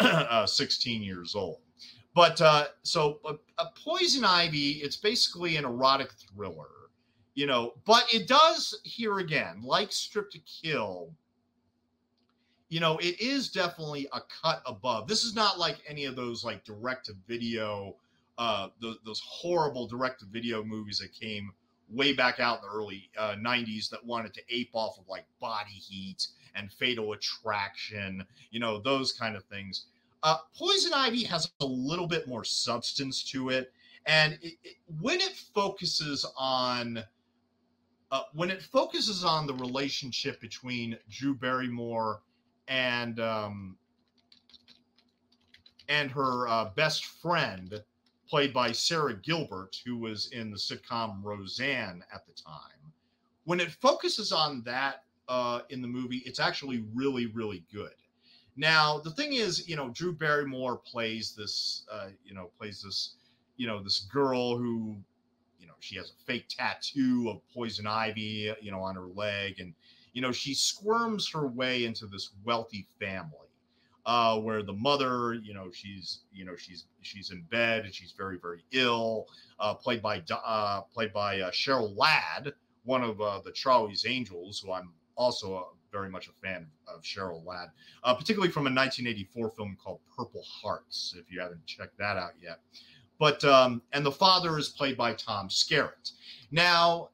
uh, sixteen years old. But uh, so uh, a Poison Ivy, it's basically an erotic thriller, you know, but it does here again, like Stripped to Kill, you know, it is definitely a cut above. This is not like any of those like direct to video, uh, those, those horrible direct to video movies that came way back out in the early uh, nineties that wanted to ape off of like Body Heat and Fatal Attraction, you know, those kind of things. Uh, Poison Ivy has a little bit more substance to it. And it, it, when it focuses on, uh, when it focuses on the relationship between Drew Barrymore and, um, and her uh, best friend, played by Sarah Gilbert, who was in the sitcom Roseanne at the time. When it focuses on that uh, in the movie, it's actually really, really good. Now, the thing is, you know, Drew Barrymore plays this, uh, you know, plays this, you know, this girl who, you know, she has a fake tattoo of Poison Ivy, you know, on her leg. And, you know, she squirms her way into this wealthy family. Uh, where the mother, you know, she's, you know, she's, she's in bed and she's very, very ill, uh, played by, uh, played by uh, Cheryl Ladd, one of uh, the Charlie's Angels, who I'm also uh, very much a fan of Cheryl Ladd, uh, particularly from a nineteen eighty-four film called Purple Hearts, if you haven't checked that out yet. But, um, and the father is played by Tom Skerritt. Now,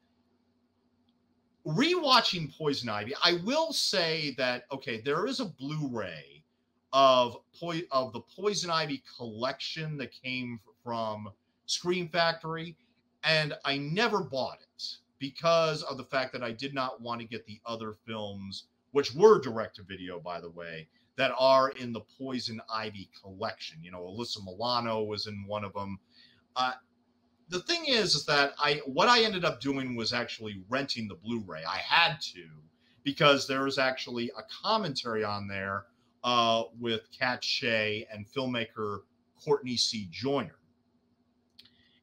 rewatching Poison Ivy, I will say that, okay, there is a Blu-ray Of, po of the Poison Ivy collection that came from Scream Factory, and I never bought it because of the fact that I did not want to get the other films, which were direct-to-video, by the way, that are in the Poison Ivy collection. You know, Alyssa Milano was in one of them. Uh, the thing is, is that I what I ended up doing was actually renting the Blu-ray. I had to because there is actually a commentary on there Uh, with Katt Shea and filmmaker Courtney C. Joyner.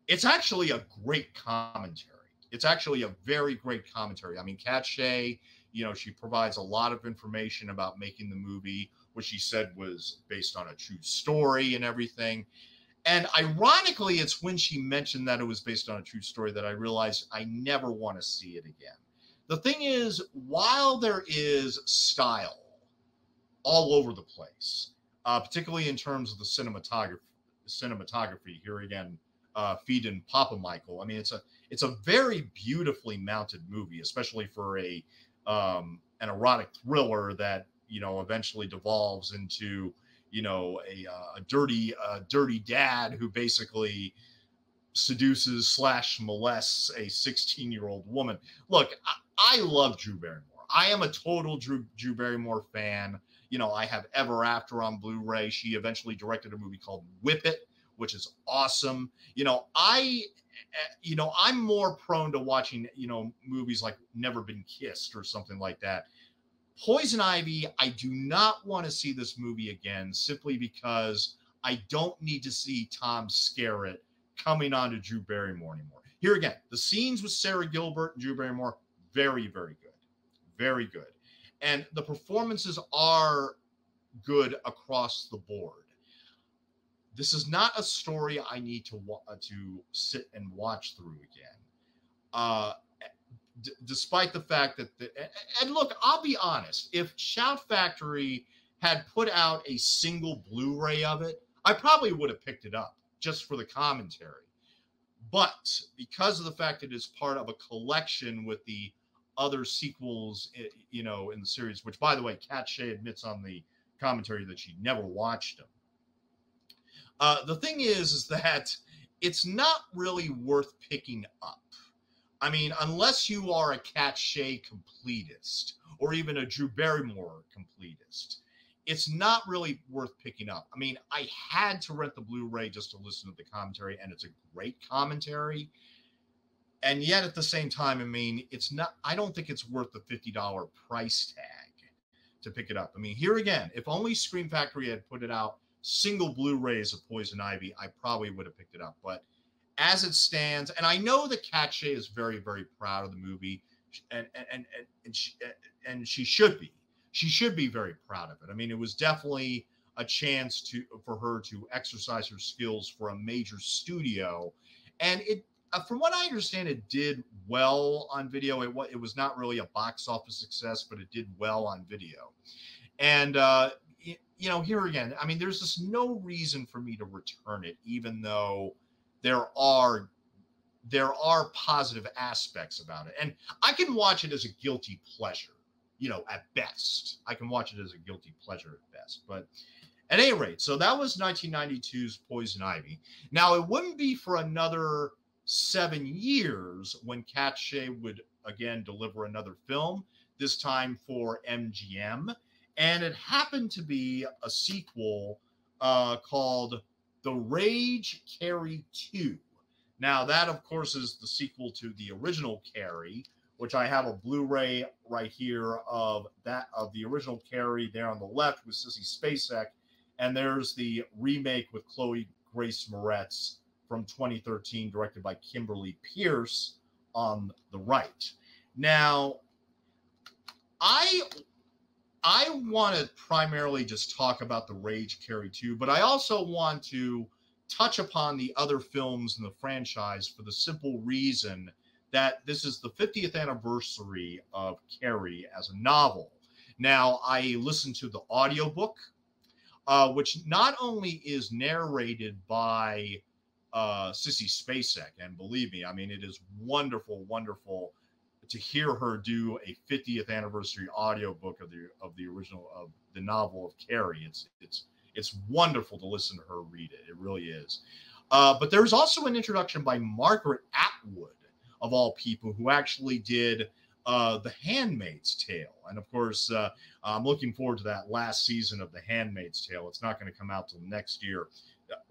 It's actually a great commentary. It's actually a very great commentary. I mean, Katt Shea you know, she provides a lot of information about making the movie, which she said was based on a true story and everything. And ironically, it's when she mentioned that it was based on a true story that I realized I never want to see it again. The thing is, while there is style all over the place, uh, particularly in terms of the cinematography, cinematography here again, uh, Fedon Papamichael. I mean, it's a it's a very beautifully mounted movie, especially for a um, an erotic thriller that, you know, eventually devolves into, you know, a, uh, a dirty, uh, dirty dad who basically seduces slash molests a sixteen-year-old woman. Look, I, I love Drew Barrymore. I am a total Drew, Drew Barrymore fan. You know, I have Ever After on Blu-ray. She eventually directed a movie called Whip It, which is awesome. You know, I, you know, I'm more prone to watching, you know, movies like Never Been Kissed or something like that. Poison Ivy, I do not want to see this movie again, simply because I don't need to see Tom Skerritt coming on to Drew Barrymore anymore. Here again, the scenes with Sarah Gilbert and Drew Barrymore, very, very good. Very good. And the performances are good across the board. This is not a story I need to to sit and watch through again. Uh, d despite the fact that, the, and look, I'll be honest, if Shout Factory had put out a single Blu-ray of it, I probably would have picked it up just for the commentary. But because of the fact that it's part of a collection with the other sequels, you know, in the series, which, by the way, Katt Shea admits on the commentary that she never watched them. Uh, the thing is, is that it's not really worth picking up. I mean, unless you are a Katt Shea completist or even a Drew Barrymore completist, it's not really worth picking up. I mean, I had to rent the Blu-ray just to listen to the commentary, and it's a great commentary. And yet at the same time, I mean, it's not, I don't think it's worth the fifty dollar price tag to pick it up. I mean, here again, if only Scream Factory had put it out single Blu-rays of Poison Ivy, I probably would have picked it up. But as it stands, and I know that Katt Shea is very, very proud of the movie, and and and and she, and she should be. She should be very proud of it. I mean, it was definitely a chance to for her to exercise her skills for a major studio, and it. Uh, from what I understand, it did well on video. It, it was not really a box office success, but it did well on video. And, uh, you, you know, here again, I mean, there's just no reason for me to return it, even though there are there are positive aspects about it. And I can watch it as a guilty pleasure, you know, at best. I can watch it as a guilty pleasure at best. But at any rate, so that was nineteen ninety-two's Poison Ivy. Now, it wouldn't be for another seven years when Katt Shea would again deliver another film, this time for M G M, and it happened to be a sequel uh, called The Rage Carrie two. Now that, of course, is the sequel to the original Carrie, which I have a Blu-ray right here of that of the original Carrie there on the left with Sissy Spacek, and there's the remake with Chloe Grace Moretz from twenty thirteen, directed by Kimberly Pierce on the right. Now, I I want to primarily just talk about The Rage Carrie two, but I also want to touch upon the other films in the franchise for the simple reason that this is the fiftieth anniversary of Carrie as a novel. Now, I listened to the audiobook, uh, which not only is narrated by Uh, Sissy Spacek, and believe me, I mean, it is wonderful, wonderful to hear her do a fiftieth anniversary audiobook of the of the original of the novel of Carrie. It's it's it's wonderful to listen to her read it. It really is. Uh, but there's also an introduction by Margaret Atwood, of all people, who actually did uh, The Handmaid's Tale, and of course, uh, I'm looking forward to that last season of The Handmaid's Tale. It's not going to come out till next year.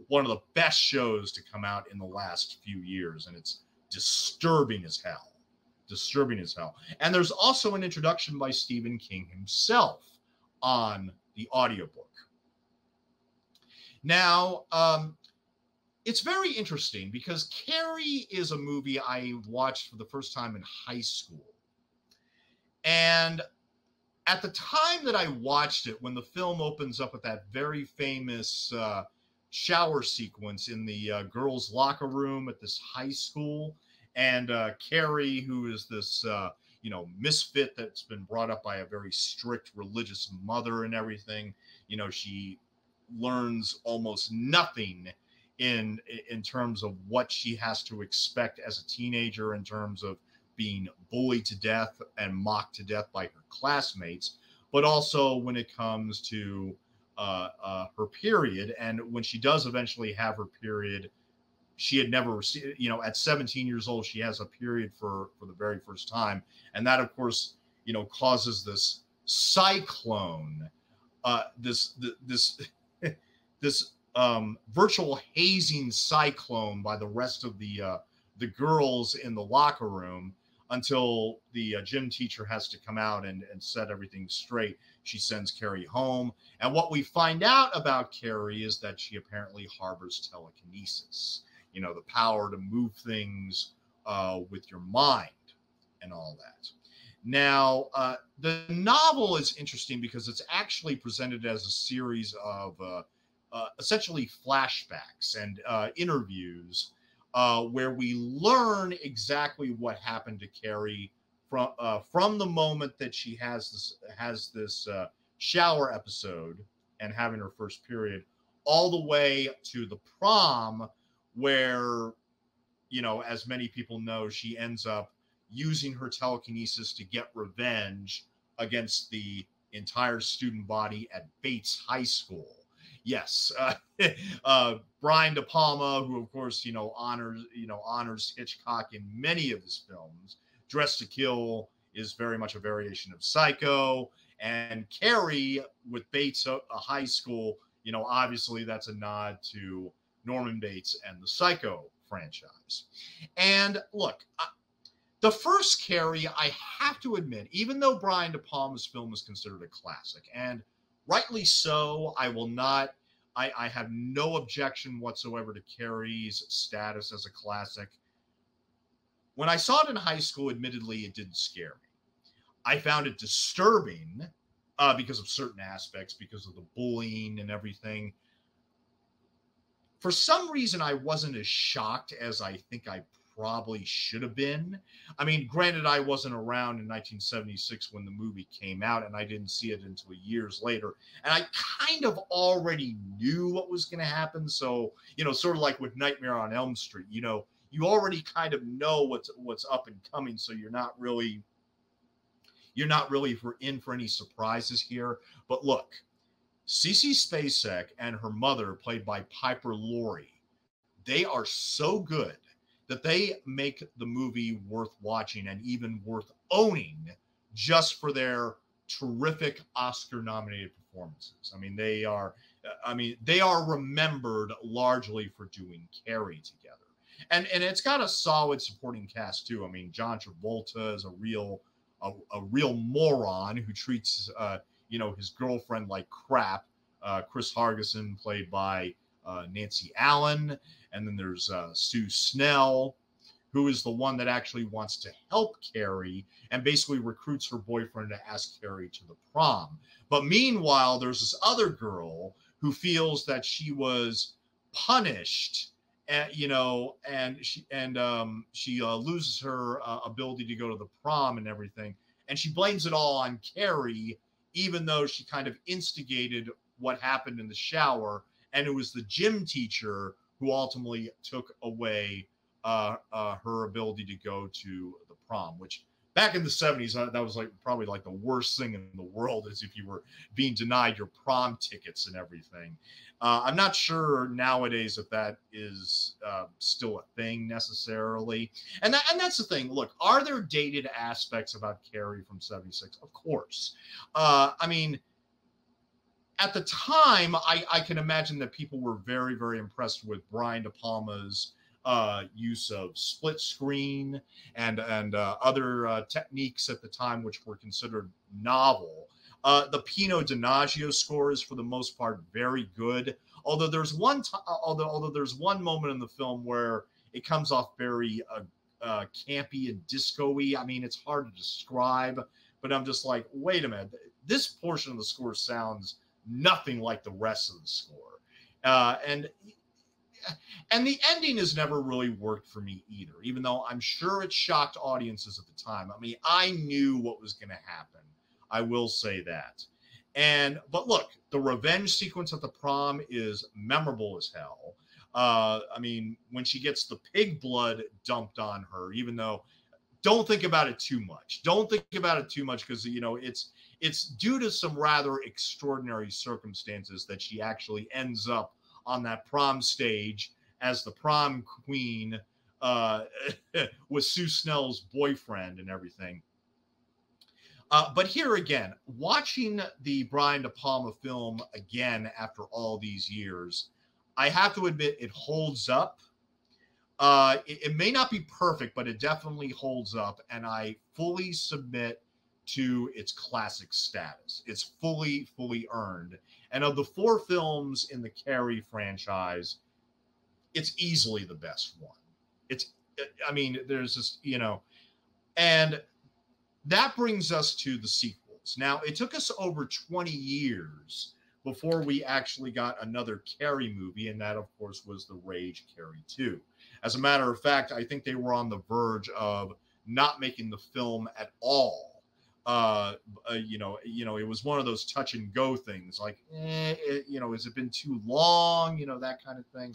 One of the best shows to come out in the last few years, and it's disturbing as hell. Disturbing as hell. And there's also an introduction by Stephen King himself on the audiobook. Now, um, it's very interesting because Carrie is a movie I watched for the first time in high school. And at the time that I watched it, when the film opens up with that very famous uh, shower sequence in the uh, girls' locker room at this high school, and uh, Carrie, who is this uh, you know, misfit that's been brought up by a very strict religious mother and everything, you know, she learns almost nothing in in terms of what she has to expect as a teenager in terms of being bullied to death and mocked to death by her classmates, but also when it comes to uh, uh, her period. And when she does eventually have her period, she had never received, you know, at seventeen years old, she has a period for, for the very first time. And that, of course, you know, causes this cyclone, uh, this, this, this um, virtual hazing cyclone by the rest of the, uh, the girls in the locker room, until the uh, gym teacher has to come out and, and set everything straight. She sends Carrie home. And what we find out about Carrie is that she apparently harbors telekinesis, you know, the power to move things uh, with your mind and all that. Now, uh, the novel is interesting because it's actually presented as a series of uh, uh, essentially flashbacks and uh, interviews Uh, where we learn exactly what happened to Carrie from uh, from the moment that she has this has this uh, shower episode and having her first period, all the way to the prom, where, you know, as many people know, she ends up using her telekinesis to get revenge against the entire student body at Bates High School. Yes, uh, uh, Brian De Palma, who of course you know honors you know honors Hitchcock in many of his films. Dressed to Kill is very much a variation of Psycho, and Carrie with Bates a, a High School, you know, obviously that's a nod to Norman Bates and the Psycho franchise. And look, I, the first Carrie, I have to admit, even though Brian De Palma's film is considered a classic, and rightly so, I will not, I, I have no objection whatsoever to Carrie's status as a classic. When I saw it in high school, admittedly, it didn't scare me. I found it disturbing uh, because of certain aspects, because of the bullying and everything. For some reason, I wasn't as shocked as I think I probably should have been. I mean, granted, I wasn't around in nineteen seventy-six when the movie came out, and I didn't see it until years later. And I kind of already knew what was going to happen. So, you know, sort of like with Nightmare on Elm Street, you know, you already kind of know what's what's up and coming. So you're not really, you're not really for in for any surprises here. But look, Cece Spacek and her mother, played by Piper Laurie, they are so good that they make the movie worth watching and even worth owning just for their terrific Oscar-nominated performances. I mean, they are, I mean, they are remembered largely for doing Carrie together, and and it's got a solid supporting cast too. I mean, John Travolta is a real, a, a real moron who treats, uh, you know, his girlfriend like crap. Uh, Chris Hargison, played by Uh, Nancy Allen, and then there's uh, Sue Snell, who is the one that actually wants to help Carrie and basically recruits her boyfriend to ask Carrie to the prom. But meanwhile, there's this other girl who feels that she was punished, and you know, and she and um, she uh, loses her uh, ability to go to the prom and everything, and she blames it all on Carrie, even though she kind of instigated what happened in the shower. And it was the gym teacher who ultimately took away uh, uh, her ability to go to the prom, which back in the seventies, uh, that was like probably like the worst thing in the world, is if you were being denied your prom tickets and everything. Uh, I'm not sure nowadays if that is uh, still a thing necessarily. And, that, and that's the thing. Look, are there dated aspects about Carrie from seventy-six? Of course. Uh, I mean, at the time, I, I can imagine that people were very, very impressed with Brian De Palma's uh, use of split screen and and uh, other uh, techniques at the time, which were considered novel. Uh, the Pino Donaggio score is, for the most part, very good. Although there's one, t although although there's one moment in the film where it comes off very uh, uh, campy and disco-y. I mean, it's hard to describe, but I'm just like, wait a minute, this portion of the score sounds nothing like the rest of the score. Uh, and and the ending has never really worked for me either, even though I'm sure it shocked audiences at the time. I mean, I knew what was going to happen. I will say that. And but look, the revenge sequence at the prom is memorable as hell. Uh, I mean, when she gets the pig blood dumped on her, even though don't think about it too much. Don't think about it too much because, you know, it's it's due to some rather extraordinary circumstances that she actually ends up on that prom stage as the prom queen uh, with Sue Snell's boyfriend and everything. Uh, but here again, watching the Brian De Palma film again after all these years, I have to admit it holds up. Uh, it, it may not be perfect, but it definitely holds up. And I fully submit to its classic status. It's fully, fully earned. And of the four films in the Carrie franchise, it's easily the best one. It's, I mean, there's just, you know, and that brings us to the sequels. Now, it took us over twenty years before we actually got another Carrie movie, and that, of course, was The Rage, Carrie two. As a matter of fact, I think they were on the verge of not making the film at all. Uh, uh, you know, you know, it was one of those touch and go things, like, eh, it, you know, has it been too long? You know, that kind of thing.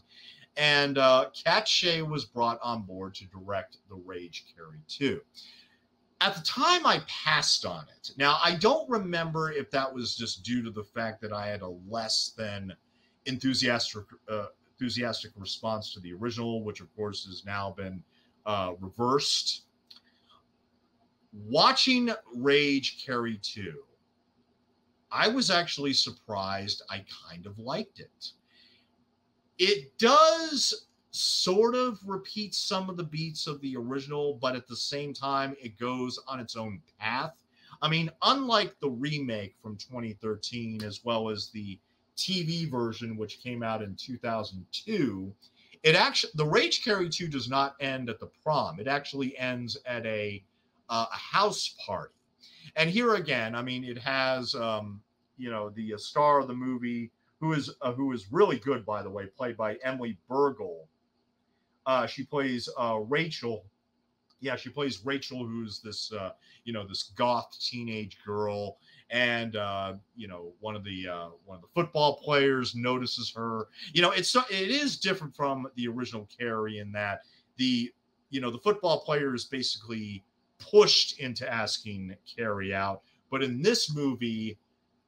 And uh, Katt Shea was brought on board to direct The Rage, Carrie two. At the time, I passed on it. Now, I don't remember if that was just due to the fact that I had a less than enthusiastic uh, enthusiastic response to the original, which, of course, has now been uh, reversed. Watching Rage, Carrie two, I was actually surprised I kind of liked it. It does sort of repeats some of the beats of the original, but at the same time, it goes on its own path. I mean, unlike the remake from twenty thirteen, as well as the T V version, which came out in two thousand two, it actually the Rage Carrie two does not end at the prom. It actually ends at a uh, a house party. And here again, I mean, it has um, you know the uh, star of the movie, who is uh, who is really good, by the way, played by Emily Burgle. Uh, she plays uh, Rachel. Yeah, she plays Rachel, who's this, uh, you know, this goth teenage girl, and uh, you know, one of the uh, one of the football players notices her. You know, it's it is different from the original Carrie in that the you know the football player is basically pushed into asking Carrie out, but in this movie,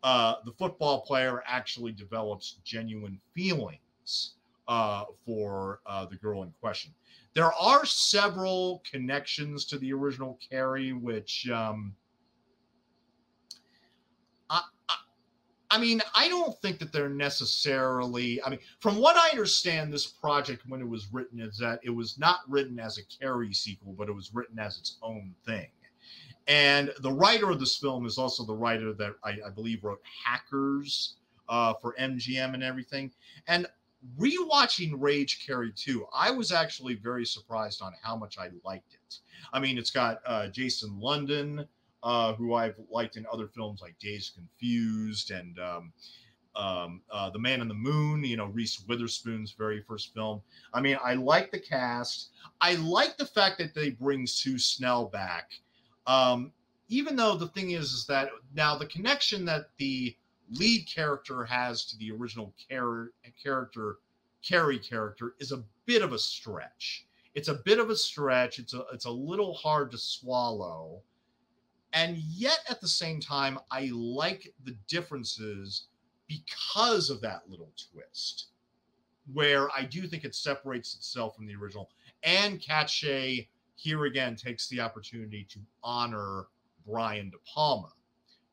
uh, the football player actually develops genuine feelings Uh, for uh, the girl in question. There are several connections to the original Carrie, which um, I, I, I mean, I don't think that they're necessarily, I mean, from what I understand, this project when it was written is that it was not written as a Carrie sequel, but it was written as its own thing. And the writer of this film is also the writer that I, I believe wrote Hackers uh, for M G M and everything. And rewatching Rage Carrie two, I was actually very surprised on how much I liked it. I mean, it's got uh, Jason London, uh, who I've liked in other films like Dazed Confused and um, um, uh, The Man in the Moon, you know, Reese Witherspoon's very first film. I mean, I like the cast. I like the fact that they bring Sue Snell back. Um, even though the thing is, is that now the connection that the lead character has to the original Carrie character, Carrie character is a bit of a stretch. It's a bit of a stretch. It's a, it's a little hard to swallow. And yet at the same time, I like the differences because of that little twist where I do think it separates itself from the original. And Katt Shea here again takes the opportunity to honor Brian De Palma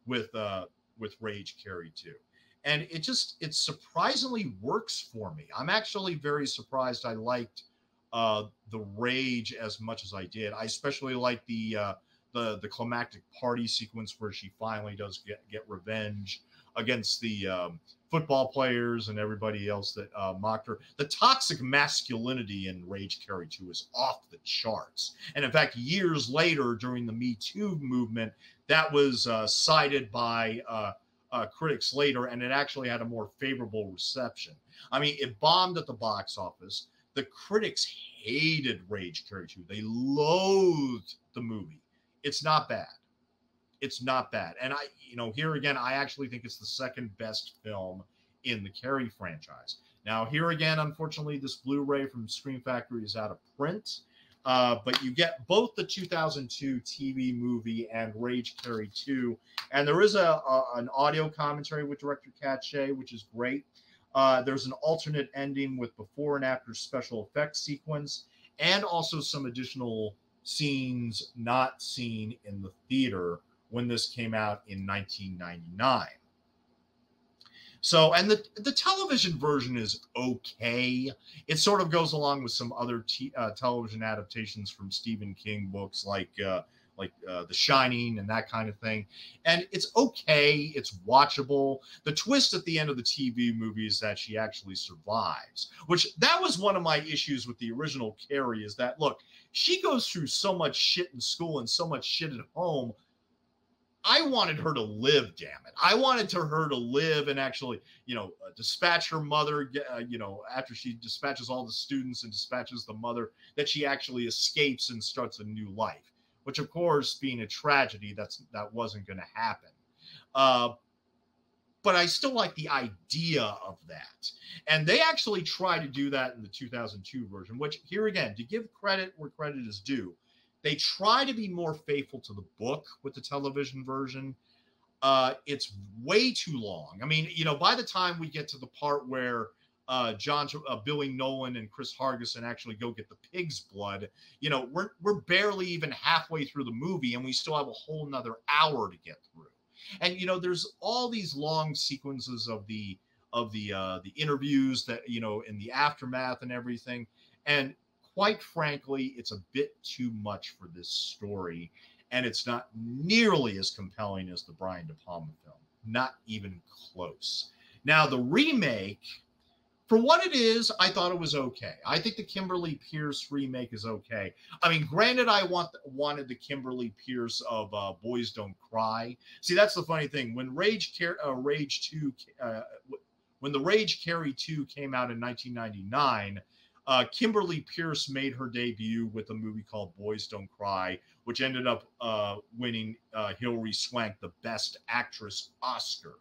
with, uh, with Rage Carrie two. And it just, it surprisingly works for me. I'm actually very surprised I liked uh, the Rage as much as I did. I especially like the, uh, the the climactic party sequence where she finally does get, get revenge against the um, football players and everybody else that uh, mocked her. The toxic masculinity in Rage Carrie two is off the charts. And in fact, years later during the Me Too movement, that was uh, cited by uh, uh, critics later, and it actually had a more favorable reception. I mean, it bombed at the box office. The critics hated Rage Carrie two. They loathed the movie. It's not bad. It's not bad. And I, you know, here again, I actually think it's the second best film in the Carrie franchise. Now, here again, unfortunately, this Blu-ray from Scream Factory is out of print. Uh, but you get both the two thousand two T V movie and Rage Carrie two. And there is a, a an audio commentary with director Katt Shea, which is great. Uh, there's an alternate ending with before and after special effects sequence, and also some additional scenes not seen in the theater when this came out in nineteen ninety-nine. So, and the, the television version is okay. It sort of goes along with some other t uh, television adaptations from Stephen King books, like uh, like uh, The Shining and that kind of thing. And it's okay. It's watchable. The twist at the end of the T V movie is that she actually survives, which that was one of my issues with the original Carrie, is that, look, she goes through so much shit in school and so much shit at home. I wanted her to live, damn it. I wanted to, her to live and actually, you know, uh, dispatch her mother, uh, you know, after she dispatches all the students and dispatches the mother, that she actually escapes and starts a new life, which, of course, being a tragedy, that's that wasn't going to happen. Uh, but I still like the idea of that. And they actually try to do that in the two thousand two version, which, here again, to give credit where credit is due, they try to be more faithful to the book with the television version. Uh, it's way too long. I mean, you know, by the time we get to the part where uh, John, uh, Billy Nolan and Chris Hargison actually go get the pig's blood, you know, we're, we're barely even halfway through the movie, and we still have a whole nother hour to get through. And, you know, there's all these long sequences of the, of the, uh, the interviews that, you know, in the aftermath and everything. And quite frankly, it's a bit too much for this story, and it's not nearly as compelling as the Brian De Palma film. Not even close. Now, the remake, for what it is, I thought it was okay. I think the Kimberly Pierce remake is okay. I mean, granted, I want wanted the Kimberly Pierce of uh, Boys Don't Cry. See, that's the funny thing. When Rage, uh, Rage two, uh, when the Rage Carrie two came out in nineteen ninety-nine. Uh, Kimberly Pierce made her debut with a movie called Boys Don't Cry, which ended up uh, winning uh, Hilary Swank the Best Actress Oscar.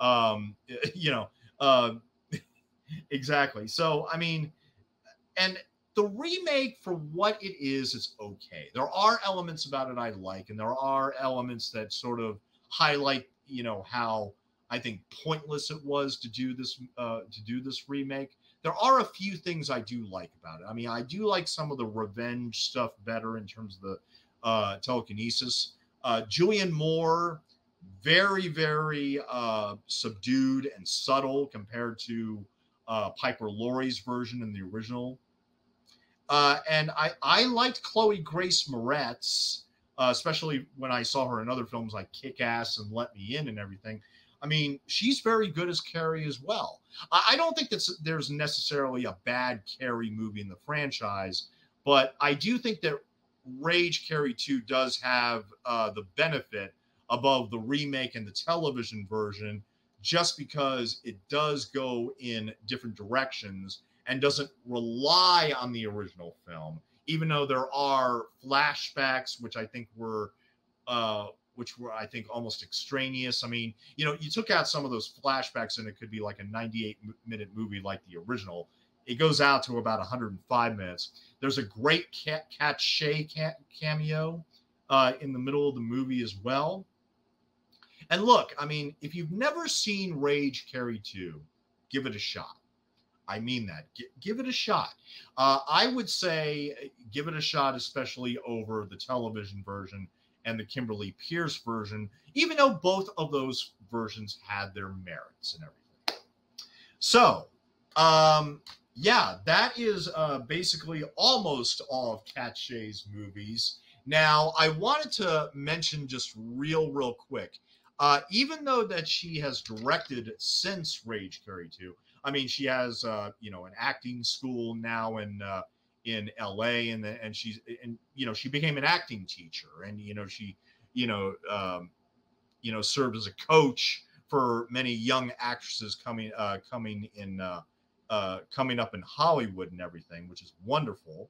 Um, you know, uh, exactly. So, I mean, and the remake, for what it is, is okay. There are elements about it I like, and there are elements that sort of highlight, you know, how I think pointless it was to do this uh, to do this remake. There are a few things I do like about it. I mean, I do like some of the revenge stuff better in terms of the uh, telekinesis. Uh, Julianne Moore, very, very uh, subdued and subtle compared to uh, Piper Laurie's version in the original. Uh, and I, I liked Chloe Grace Moretz, uh, especially when I saw her in other films like Kick-Ass and Let Me In and everything. I mean, she's very good as Carrie as well. I don't think that there's necessarily a bad Carrie movie in the franchise, but I do think that Rage Carrie two does have uh, the benefit above the remake and the television version, just because it does go in different directions and doesn't rely on the original film, even though there are flashbacks, which I think were... Uh, which were, I think, almost extraneous. I mean, you know, you took out some of those flashbacks, and it could be like a ninety-eight minute movie like the original. It goes out to about one hundred five minutes. There's a great Katt Shea cameo uh, in the middle of the movie as well. And look, I mean, if you've never seen Rage Carrie two, give it a shot. I mean that. G give it a shot. Uh, I would say give it a shot, especially over the television version and the Kimberly Pierce version, even though both of those versions had their merits and everything. So, um, yeah, that is uh, basically almost all of Katt Shea's movies. Now, I wanted to mention just real, real quick, uh, even though that she has directed since Rage Carrie two, I mean, she has, uh, you know, an acting school now in... Uh, in L A, and and she's and you know she became an acting teacher, and you know she you know, um, you know, served as a coach for many young actresses coming, uh, coming in, uh, uh, coming up in Hollywood and everything, which is wonderful.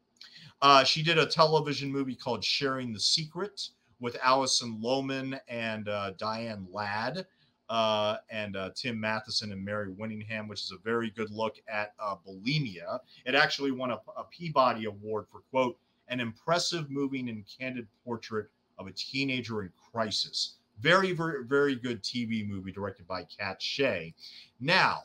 Uh, she did a television movie called Sharing the Secret with Allison Lohman and uh, Diane Ladd uh, and uh, Tim Matheson and Mary Winningham, which is a very good look at uh, bulimia. It actually won a, a Peabody Award for, quote, an impressive, moving, and candid portrait of a teenager in crisis. Very, very, very good T V movie directed by Katt Shea. Now,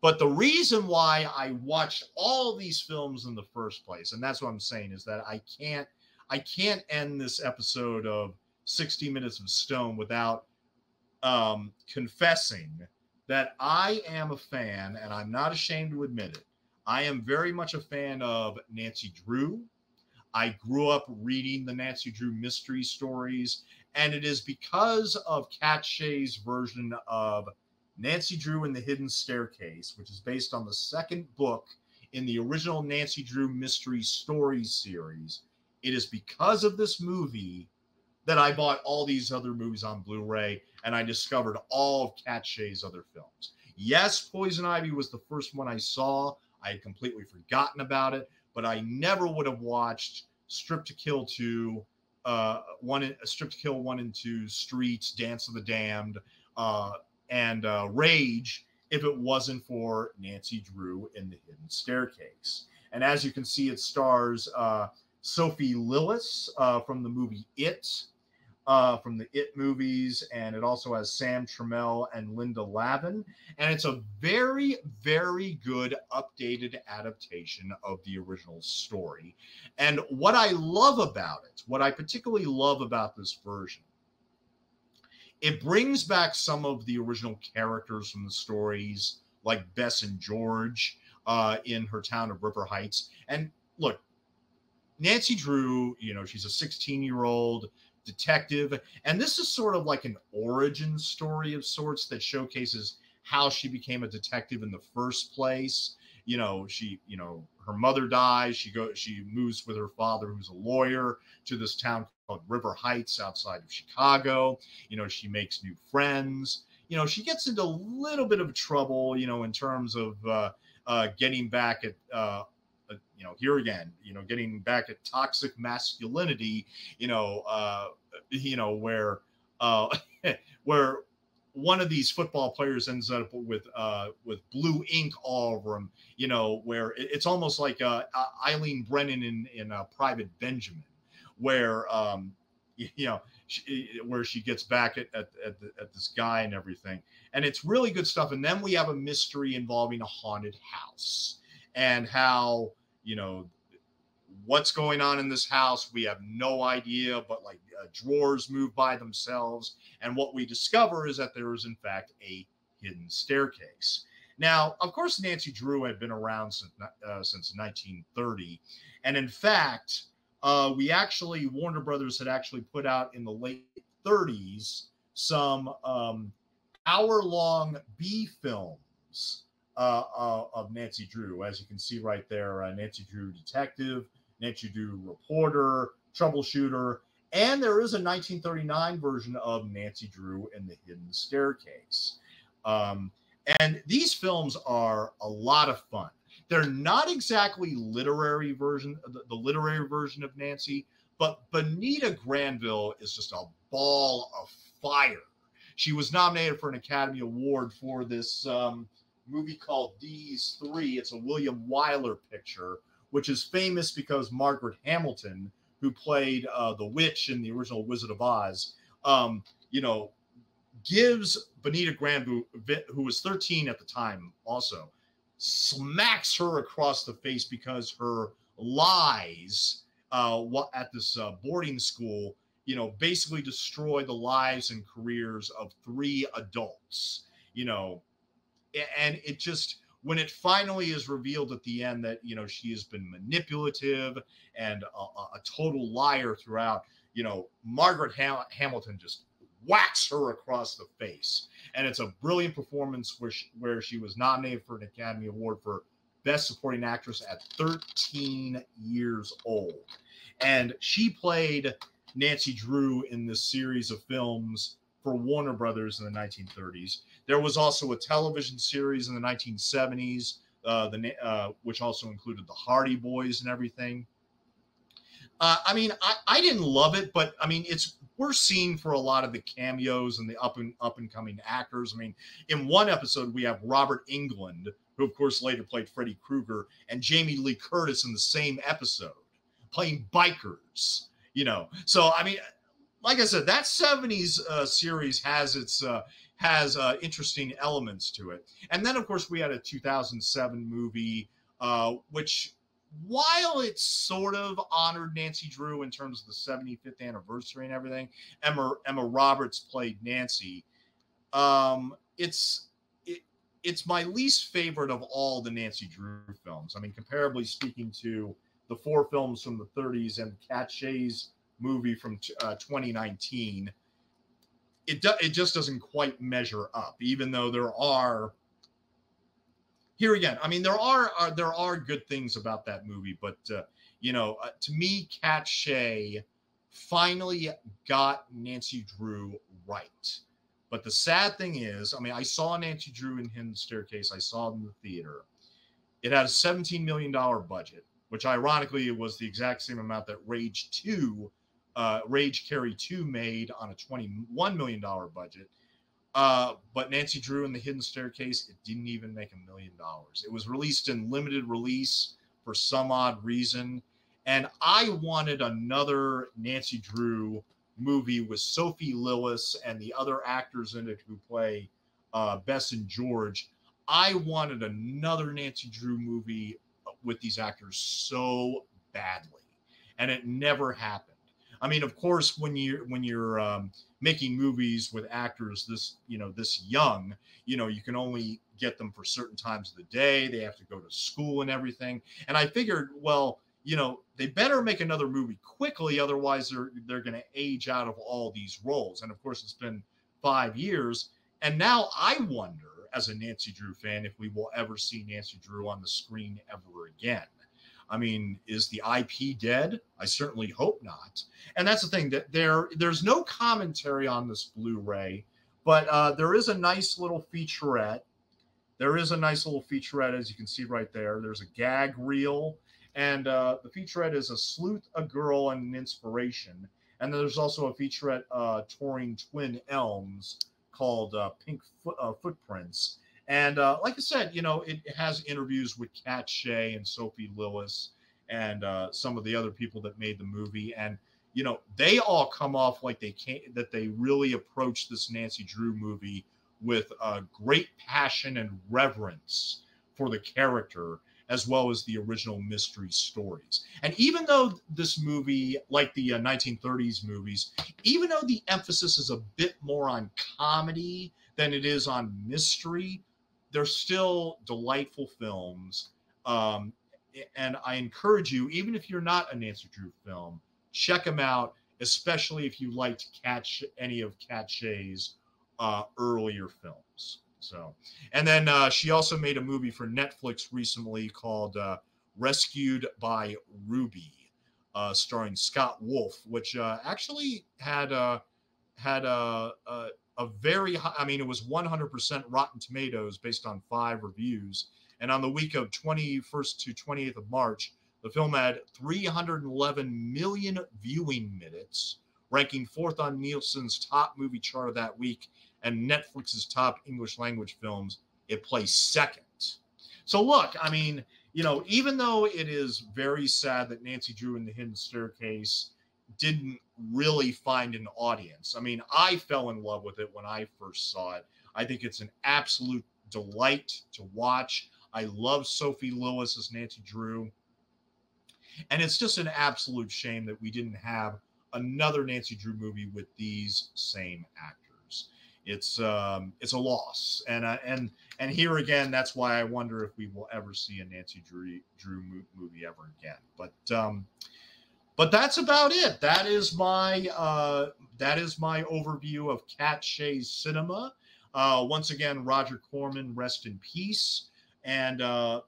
but the reason why I watched all these films in the first place, and that's what I'm saying, is that I can't, I can't end this episode of sixty minutes of Stone without um, confessing that I am a fan, and I'm not ashamed to admit it. I am very much a fan of Nancy Drew. I grew up reading the Nancy Drew mystery stories, and it is because of Katt Shea's version of Nancy Drew and the Hidden Staircase, which is based on the second book in the original Nancy Drew mystery story series. It is because of this movie that I bought all these other movies on Blu-ray, and I discovered all of Katt Shea's other films. Yes, Poison Ivy was the first one I saw. I had completely forgotten about it, but I never would have watched Stripped to Kill two, uh, one, Stripped to Kill one and two, Streets, Dance of the Damned, uh, and uh, Rage if it wasn't for Nancy Drew in The Hidden Staircase. And as you can see, it stars uh, Sophie Lillis uh, from the movie It, uh, from the It movies, and it also has Sam Trammell and Linda Lavin. And it's a very, very good updated adaptation of the original story. And what I love about it, what I particularly love about this version, it brings back some of the original characters from the stories, like Bess and George uh, in her town of River Heights. And look, Nancy Drew, you know, she's a sixteen-year-old detective, and this is sort of like an origin story of sorts that showcases how she became a detective in the first place. You know, she, you know, her mother dies. She goes, she moves with her father, who's a lawyer, to this town called River Heights outside of Chicago. You know, she makes new friends. You know, she gets into a little bit of trouble, you know, in terms of uh, uh, getting back at, uh, uh, you know, here again, you know, getting back at toxic masculinity, you know, uh, you know, where, uh, where, one of these football players ends up with uh, with blue ink all over him, you know, where it's almost like uh, Eileen Brennan in, in uh, Private Benjamin, where, um, you know, she, where she gets back at, at, at, the, at this guy and everything. And it's really good stuff. And then we have a mystery involving a haunted house and how, you know, what's going on in this house? We have no idea, but like uh, drawers move by themselves. And what we discover is that there is, in fact, a hidden staircase. Now, of course, Nancy Drew had been around since, uh, since nineteen thirty. And in fact, uh, we actually, Warner Brothers had actually put out in the late thirties some um, hour-long B films uh, uh, of Nancy Drew. As you can see right there, uh, Nancy Drew Detective, Nancy Drew Reporter, Troubleshooter, and there is a nineteen thirty-nine version of Nancy Drew and the Hidden Staircase. Um, and these films are a lot of fun. They're not exactly literary version, the, the literary version of Nancy, but Bonita Granville is just a ball of fire. She was nominated for an Academy Award for this um, movie called These Three. It's a William Wyler picture, which is famous because Margaret Hamilton, who played uh, the witch in the original Wizard of Oz, um, you know, gives Bonita Granville, who was thirteen at the time also, smacks her across the face because her lies uh, at this uh, boarding school, you know, basically destroy the lives and careers of three adults, you know, and it just... when it finally is revealed at the end that, you know, she has been manipulative and a, a total liar throughout, you know, Margaret Ham- Hamilton just whacks her across the face. And it's a brilliant performance where she, where she was nominated for an Academy Award for Best Supporting Actress at thirteen years old. And she played Nancy Drew in this series of films for Warner Brothers in the nineteen thirties. There was also a television series in the nineteen seventies, uh, the, uh, which also included the Hardy Boys and everything. Uh, I mean, I, I didn't love it, but I mean, it's we're seeing for a lot of the cameos and the up and up and coming actors. I mean, in one episode, we have Robert Englund, who, of course, later played Freddy Krueger, and Jamie Lee Curtis in the same episode playing bikers, you know. So, I mean, like I said, that seventies uh, series has its uh, has uh, interesting elements to it. And then, of course, we had a two thousand seven movie, uh, which, while it sort of honored Nancy Drew in terms of the seventy-fifth anniversary and everything, Emma Emma Roberts played Nancy. Um, it's it, it's my least favorite of all the Nancy Drew films. I mean, comparably speaking to the four films from the thirties and Katt Shea's movie from uh, twenty nineteen, it do, it just doesn't quite measure up. Even though there are. Here again, I mean, there are, are there are good things about that movie, but uh, you know, uh, to me, Katt Shea finally got Nancy Drew right. But the sad thing is, I mean, I saw Nancy Drew in Hidden Staircase. I saw it in the theater. It had a seventeen million dollar budget, which ironically was the exact same amount that Rage two, uh, Rage Carrie two made on a twenty-one million dollar budget. Uh, but Nancy Drew and the Hidden Staircase, it didn't even make a million dollars. It was released in limited release for some odd reason. And I wanted another Nancy Drew movie with Sophie Lillis and the other actors in it who play uh, Bess and George. I wanted another Nancy Drew movie with these actors so badly. And it never happened. I mean, of course, when you're, when you're um, making movies with actors this, you know, this young, you know, you can only get them for certain times of the day. They have to go to school and everything. And I figured, well, you know, they better make another movie quickly. Otherwise, they're, they're going to age out of all these roles. And of course, it's been five years. And now I wonder, as a Nancy Drew fan, if we will ever see Nancy Drew on the screen ever again. I mean, is the I P dead? I certainly hope not. And that's the thing, that there, there's no commentary on this Blu-ray, but uh, there is a nice little featurette. There is a nice little featurette, as you can see right there. There's a gag reel, and uh, the featurette is A Sleuth, A Girl, and an Inspiration. And then there's also a featurette uh, touring Twin Elms called uh, Pink Fo- uh, Footprints. And uh, like I said, you know, it has interviews with Katt Shea and Sophie Lillis and uh, some of the other people that made the movie. And, you know, they all come off like they can't, that they really approach this Nancy Drew movie with uh, great passion and reverence for the character, as well as the original mystery stories. And even though this movie, like the uh, nineteen thirties movies, even though the emphasis is a bit more on comedy than it is on mystery, they're still delightful films, um, and I encourage you, even if you're not a Nancy Drew film, check them out, especially if you liked Katt Shea, any of Katt Shea's uh, earlier films. So, and then uh, she also made a movie for Netflix recently called uh, Rescued by Ruby, uh, starring Scott Wolf, which uh, actually had uh, had a, a A very high, I mean, it was one hundred percent Rotten Tomatoes based on five reviews. And on the week of twenty-first to twenty-eighth of March, the film had three hundred eleven million viewing minutes, ranking fourth on Nielsen's top movie chart of that week and Netflix's top English language films. It placed second. So look, I mean, you know, even though it is very sad that Nancy Drew and the Hidden Staircase didn't really find an audience. I mean, I fell in love with it when I first saw it. I think it's an absolute delight to watch. I love Sophie Lillis as Nancy Drew. And it's just an absolute shame that we didn't have another Nancy Drew movie with these same actors. It's um, it's a loss. And uh, and and here again, that's why I wonder if we will ever see a Nancy Drew, Drew movie ever again. But um But that's about it. That is my uh, that is my overview of Katt Shea's cinema. Uh, once again, Roger Corman, rest in peace. And uh,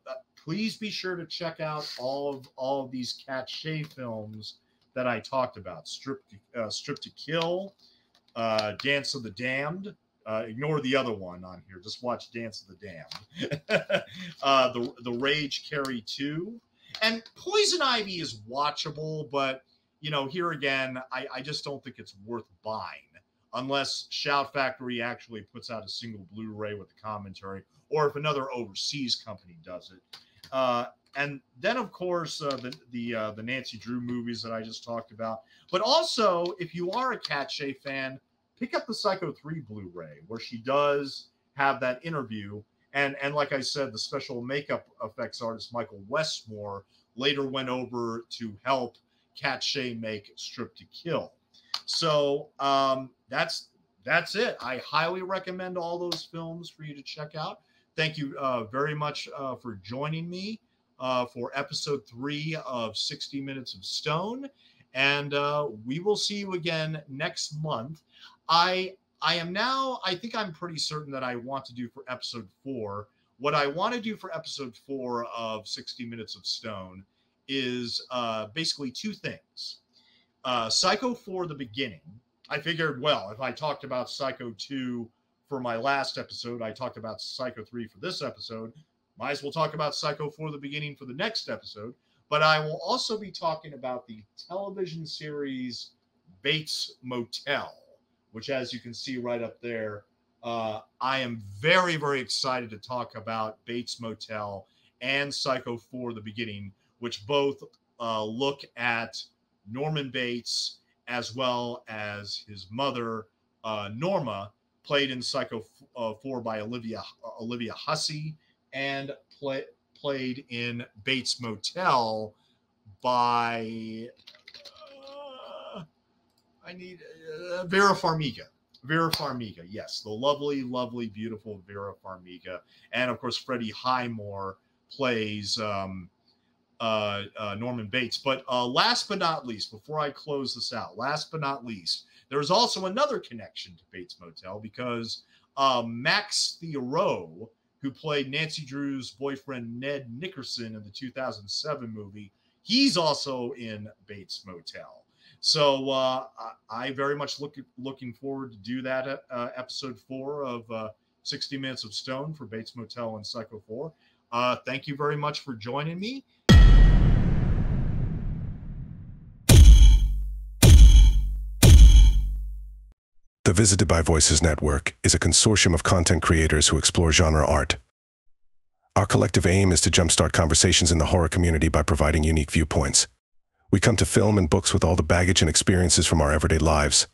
please be sure to check out all of all of these Katt Shea films that I talked about. Stripped, uh, Stripped to Kill, uh, Dance of the Damned. Uh, ignore the other one on here. Just watch Dance of the Damned. uh, the, the Rage, Carrie two. And Poison Ivy is watchable, but, you know, here again, I, I just don't think it's worth buying. Unless Shout Factory actually puts out a single Blu-ray with the commentary, or if another overseas company does it. Uh, and then, of course, uh, the the, uh, the Nancy Drew movies that I just talked about. But also, if you are a Katt Shea fan, pick up the Psycho three Blu-ray, where she does have that interview. And, and like I said, the special makeup effects artist Michael Westmore later went over to help Katt Shea make Stripped to Kill. So um, that's that's it. I highly recommend all those films for you to check out. Thank you uh, very much uh, for joining me uh, for episode three of sixty minutes of Stone. And uh, we will see you again next month. I I am now, I think I'm pretty certain that I want to do for episode four. What I want to do for episode four of sixty minutes of Stone is uh, basically two things. Uh, Psycho four, The Beginning. I figured, well, if I talked about Psycho two for my last episode, I talked about Psycho three for this episode, might as well talk about Psycho four, The Beginning for the next episode. But I will also be talking about the television series Bates Motel, which, as you can see right up there, uh, I am very, very excited to talk about Bates Motel and Psycho four, The Beginning, which both uh, look at Norman Bates, as well as his mother, uh, Norma, played in Psycho four by Olivia uh, Olivia Hussey, and play, played in Bates Motel by uh, I need uh, Vera Farmiga. Vera Farmiga, yes, the lovely, lovely, beautiful Vera Farmiga, and of course Freddie Highmore plays. Um, Uh, uh, Norman Bates. But uh, last but not least, before I close this out, last but not least, there is also another connection to Bates Motel, because uh, Max Theroux, who played Nancy Drew's boyfriend Ned Nickerson in the two thousand seven movie, he's also in Bates Motel. So uh, I, I very much look looking forward to do that uh, episode four of uh, sixty minutes of Stone for Bates Motel and Psycho four. Uh, thank you very much for joining me. The Visited by Voices Network is a consortium of content creators who explore genre art. Our collective aim is to jumpstart conversations in the horror community by providing unique viewpoints. We come to film and books with all the baggage and experiences from our everyday lives,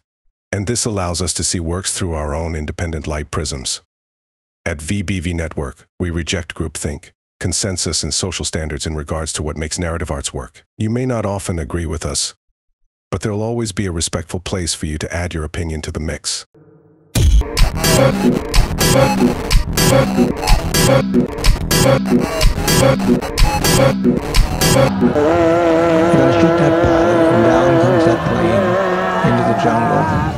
and this allows us to see works through our own independent light prisms. At V B V Network, we reject groupthink, consensus, and social standards in regards to what makes narrative arts work. You may not often agree with us, but there'll always be a respectful place for you to add your opinion to the mix. Shoot that ball, and down comes that plane into the jungle.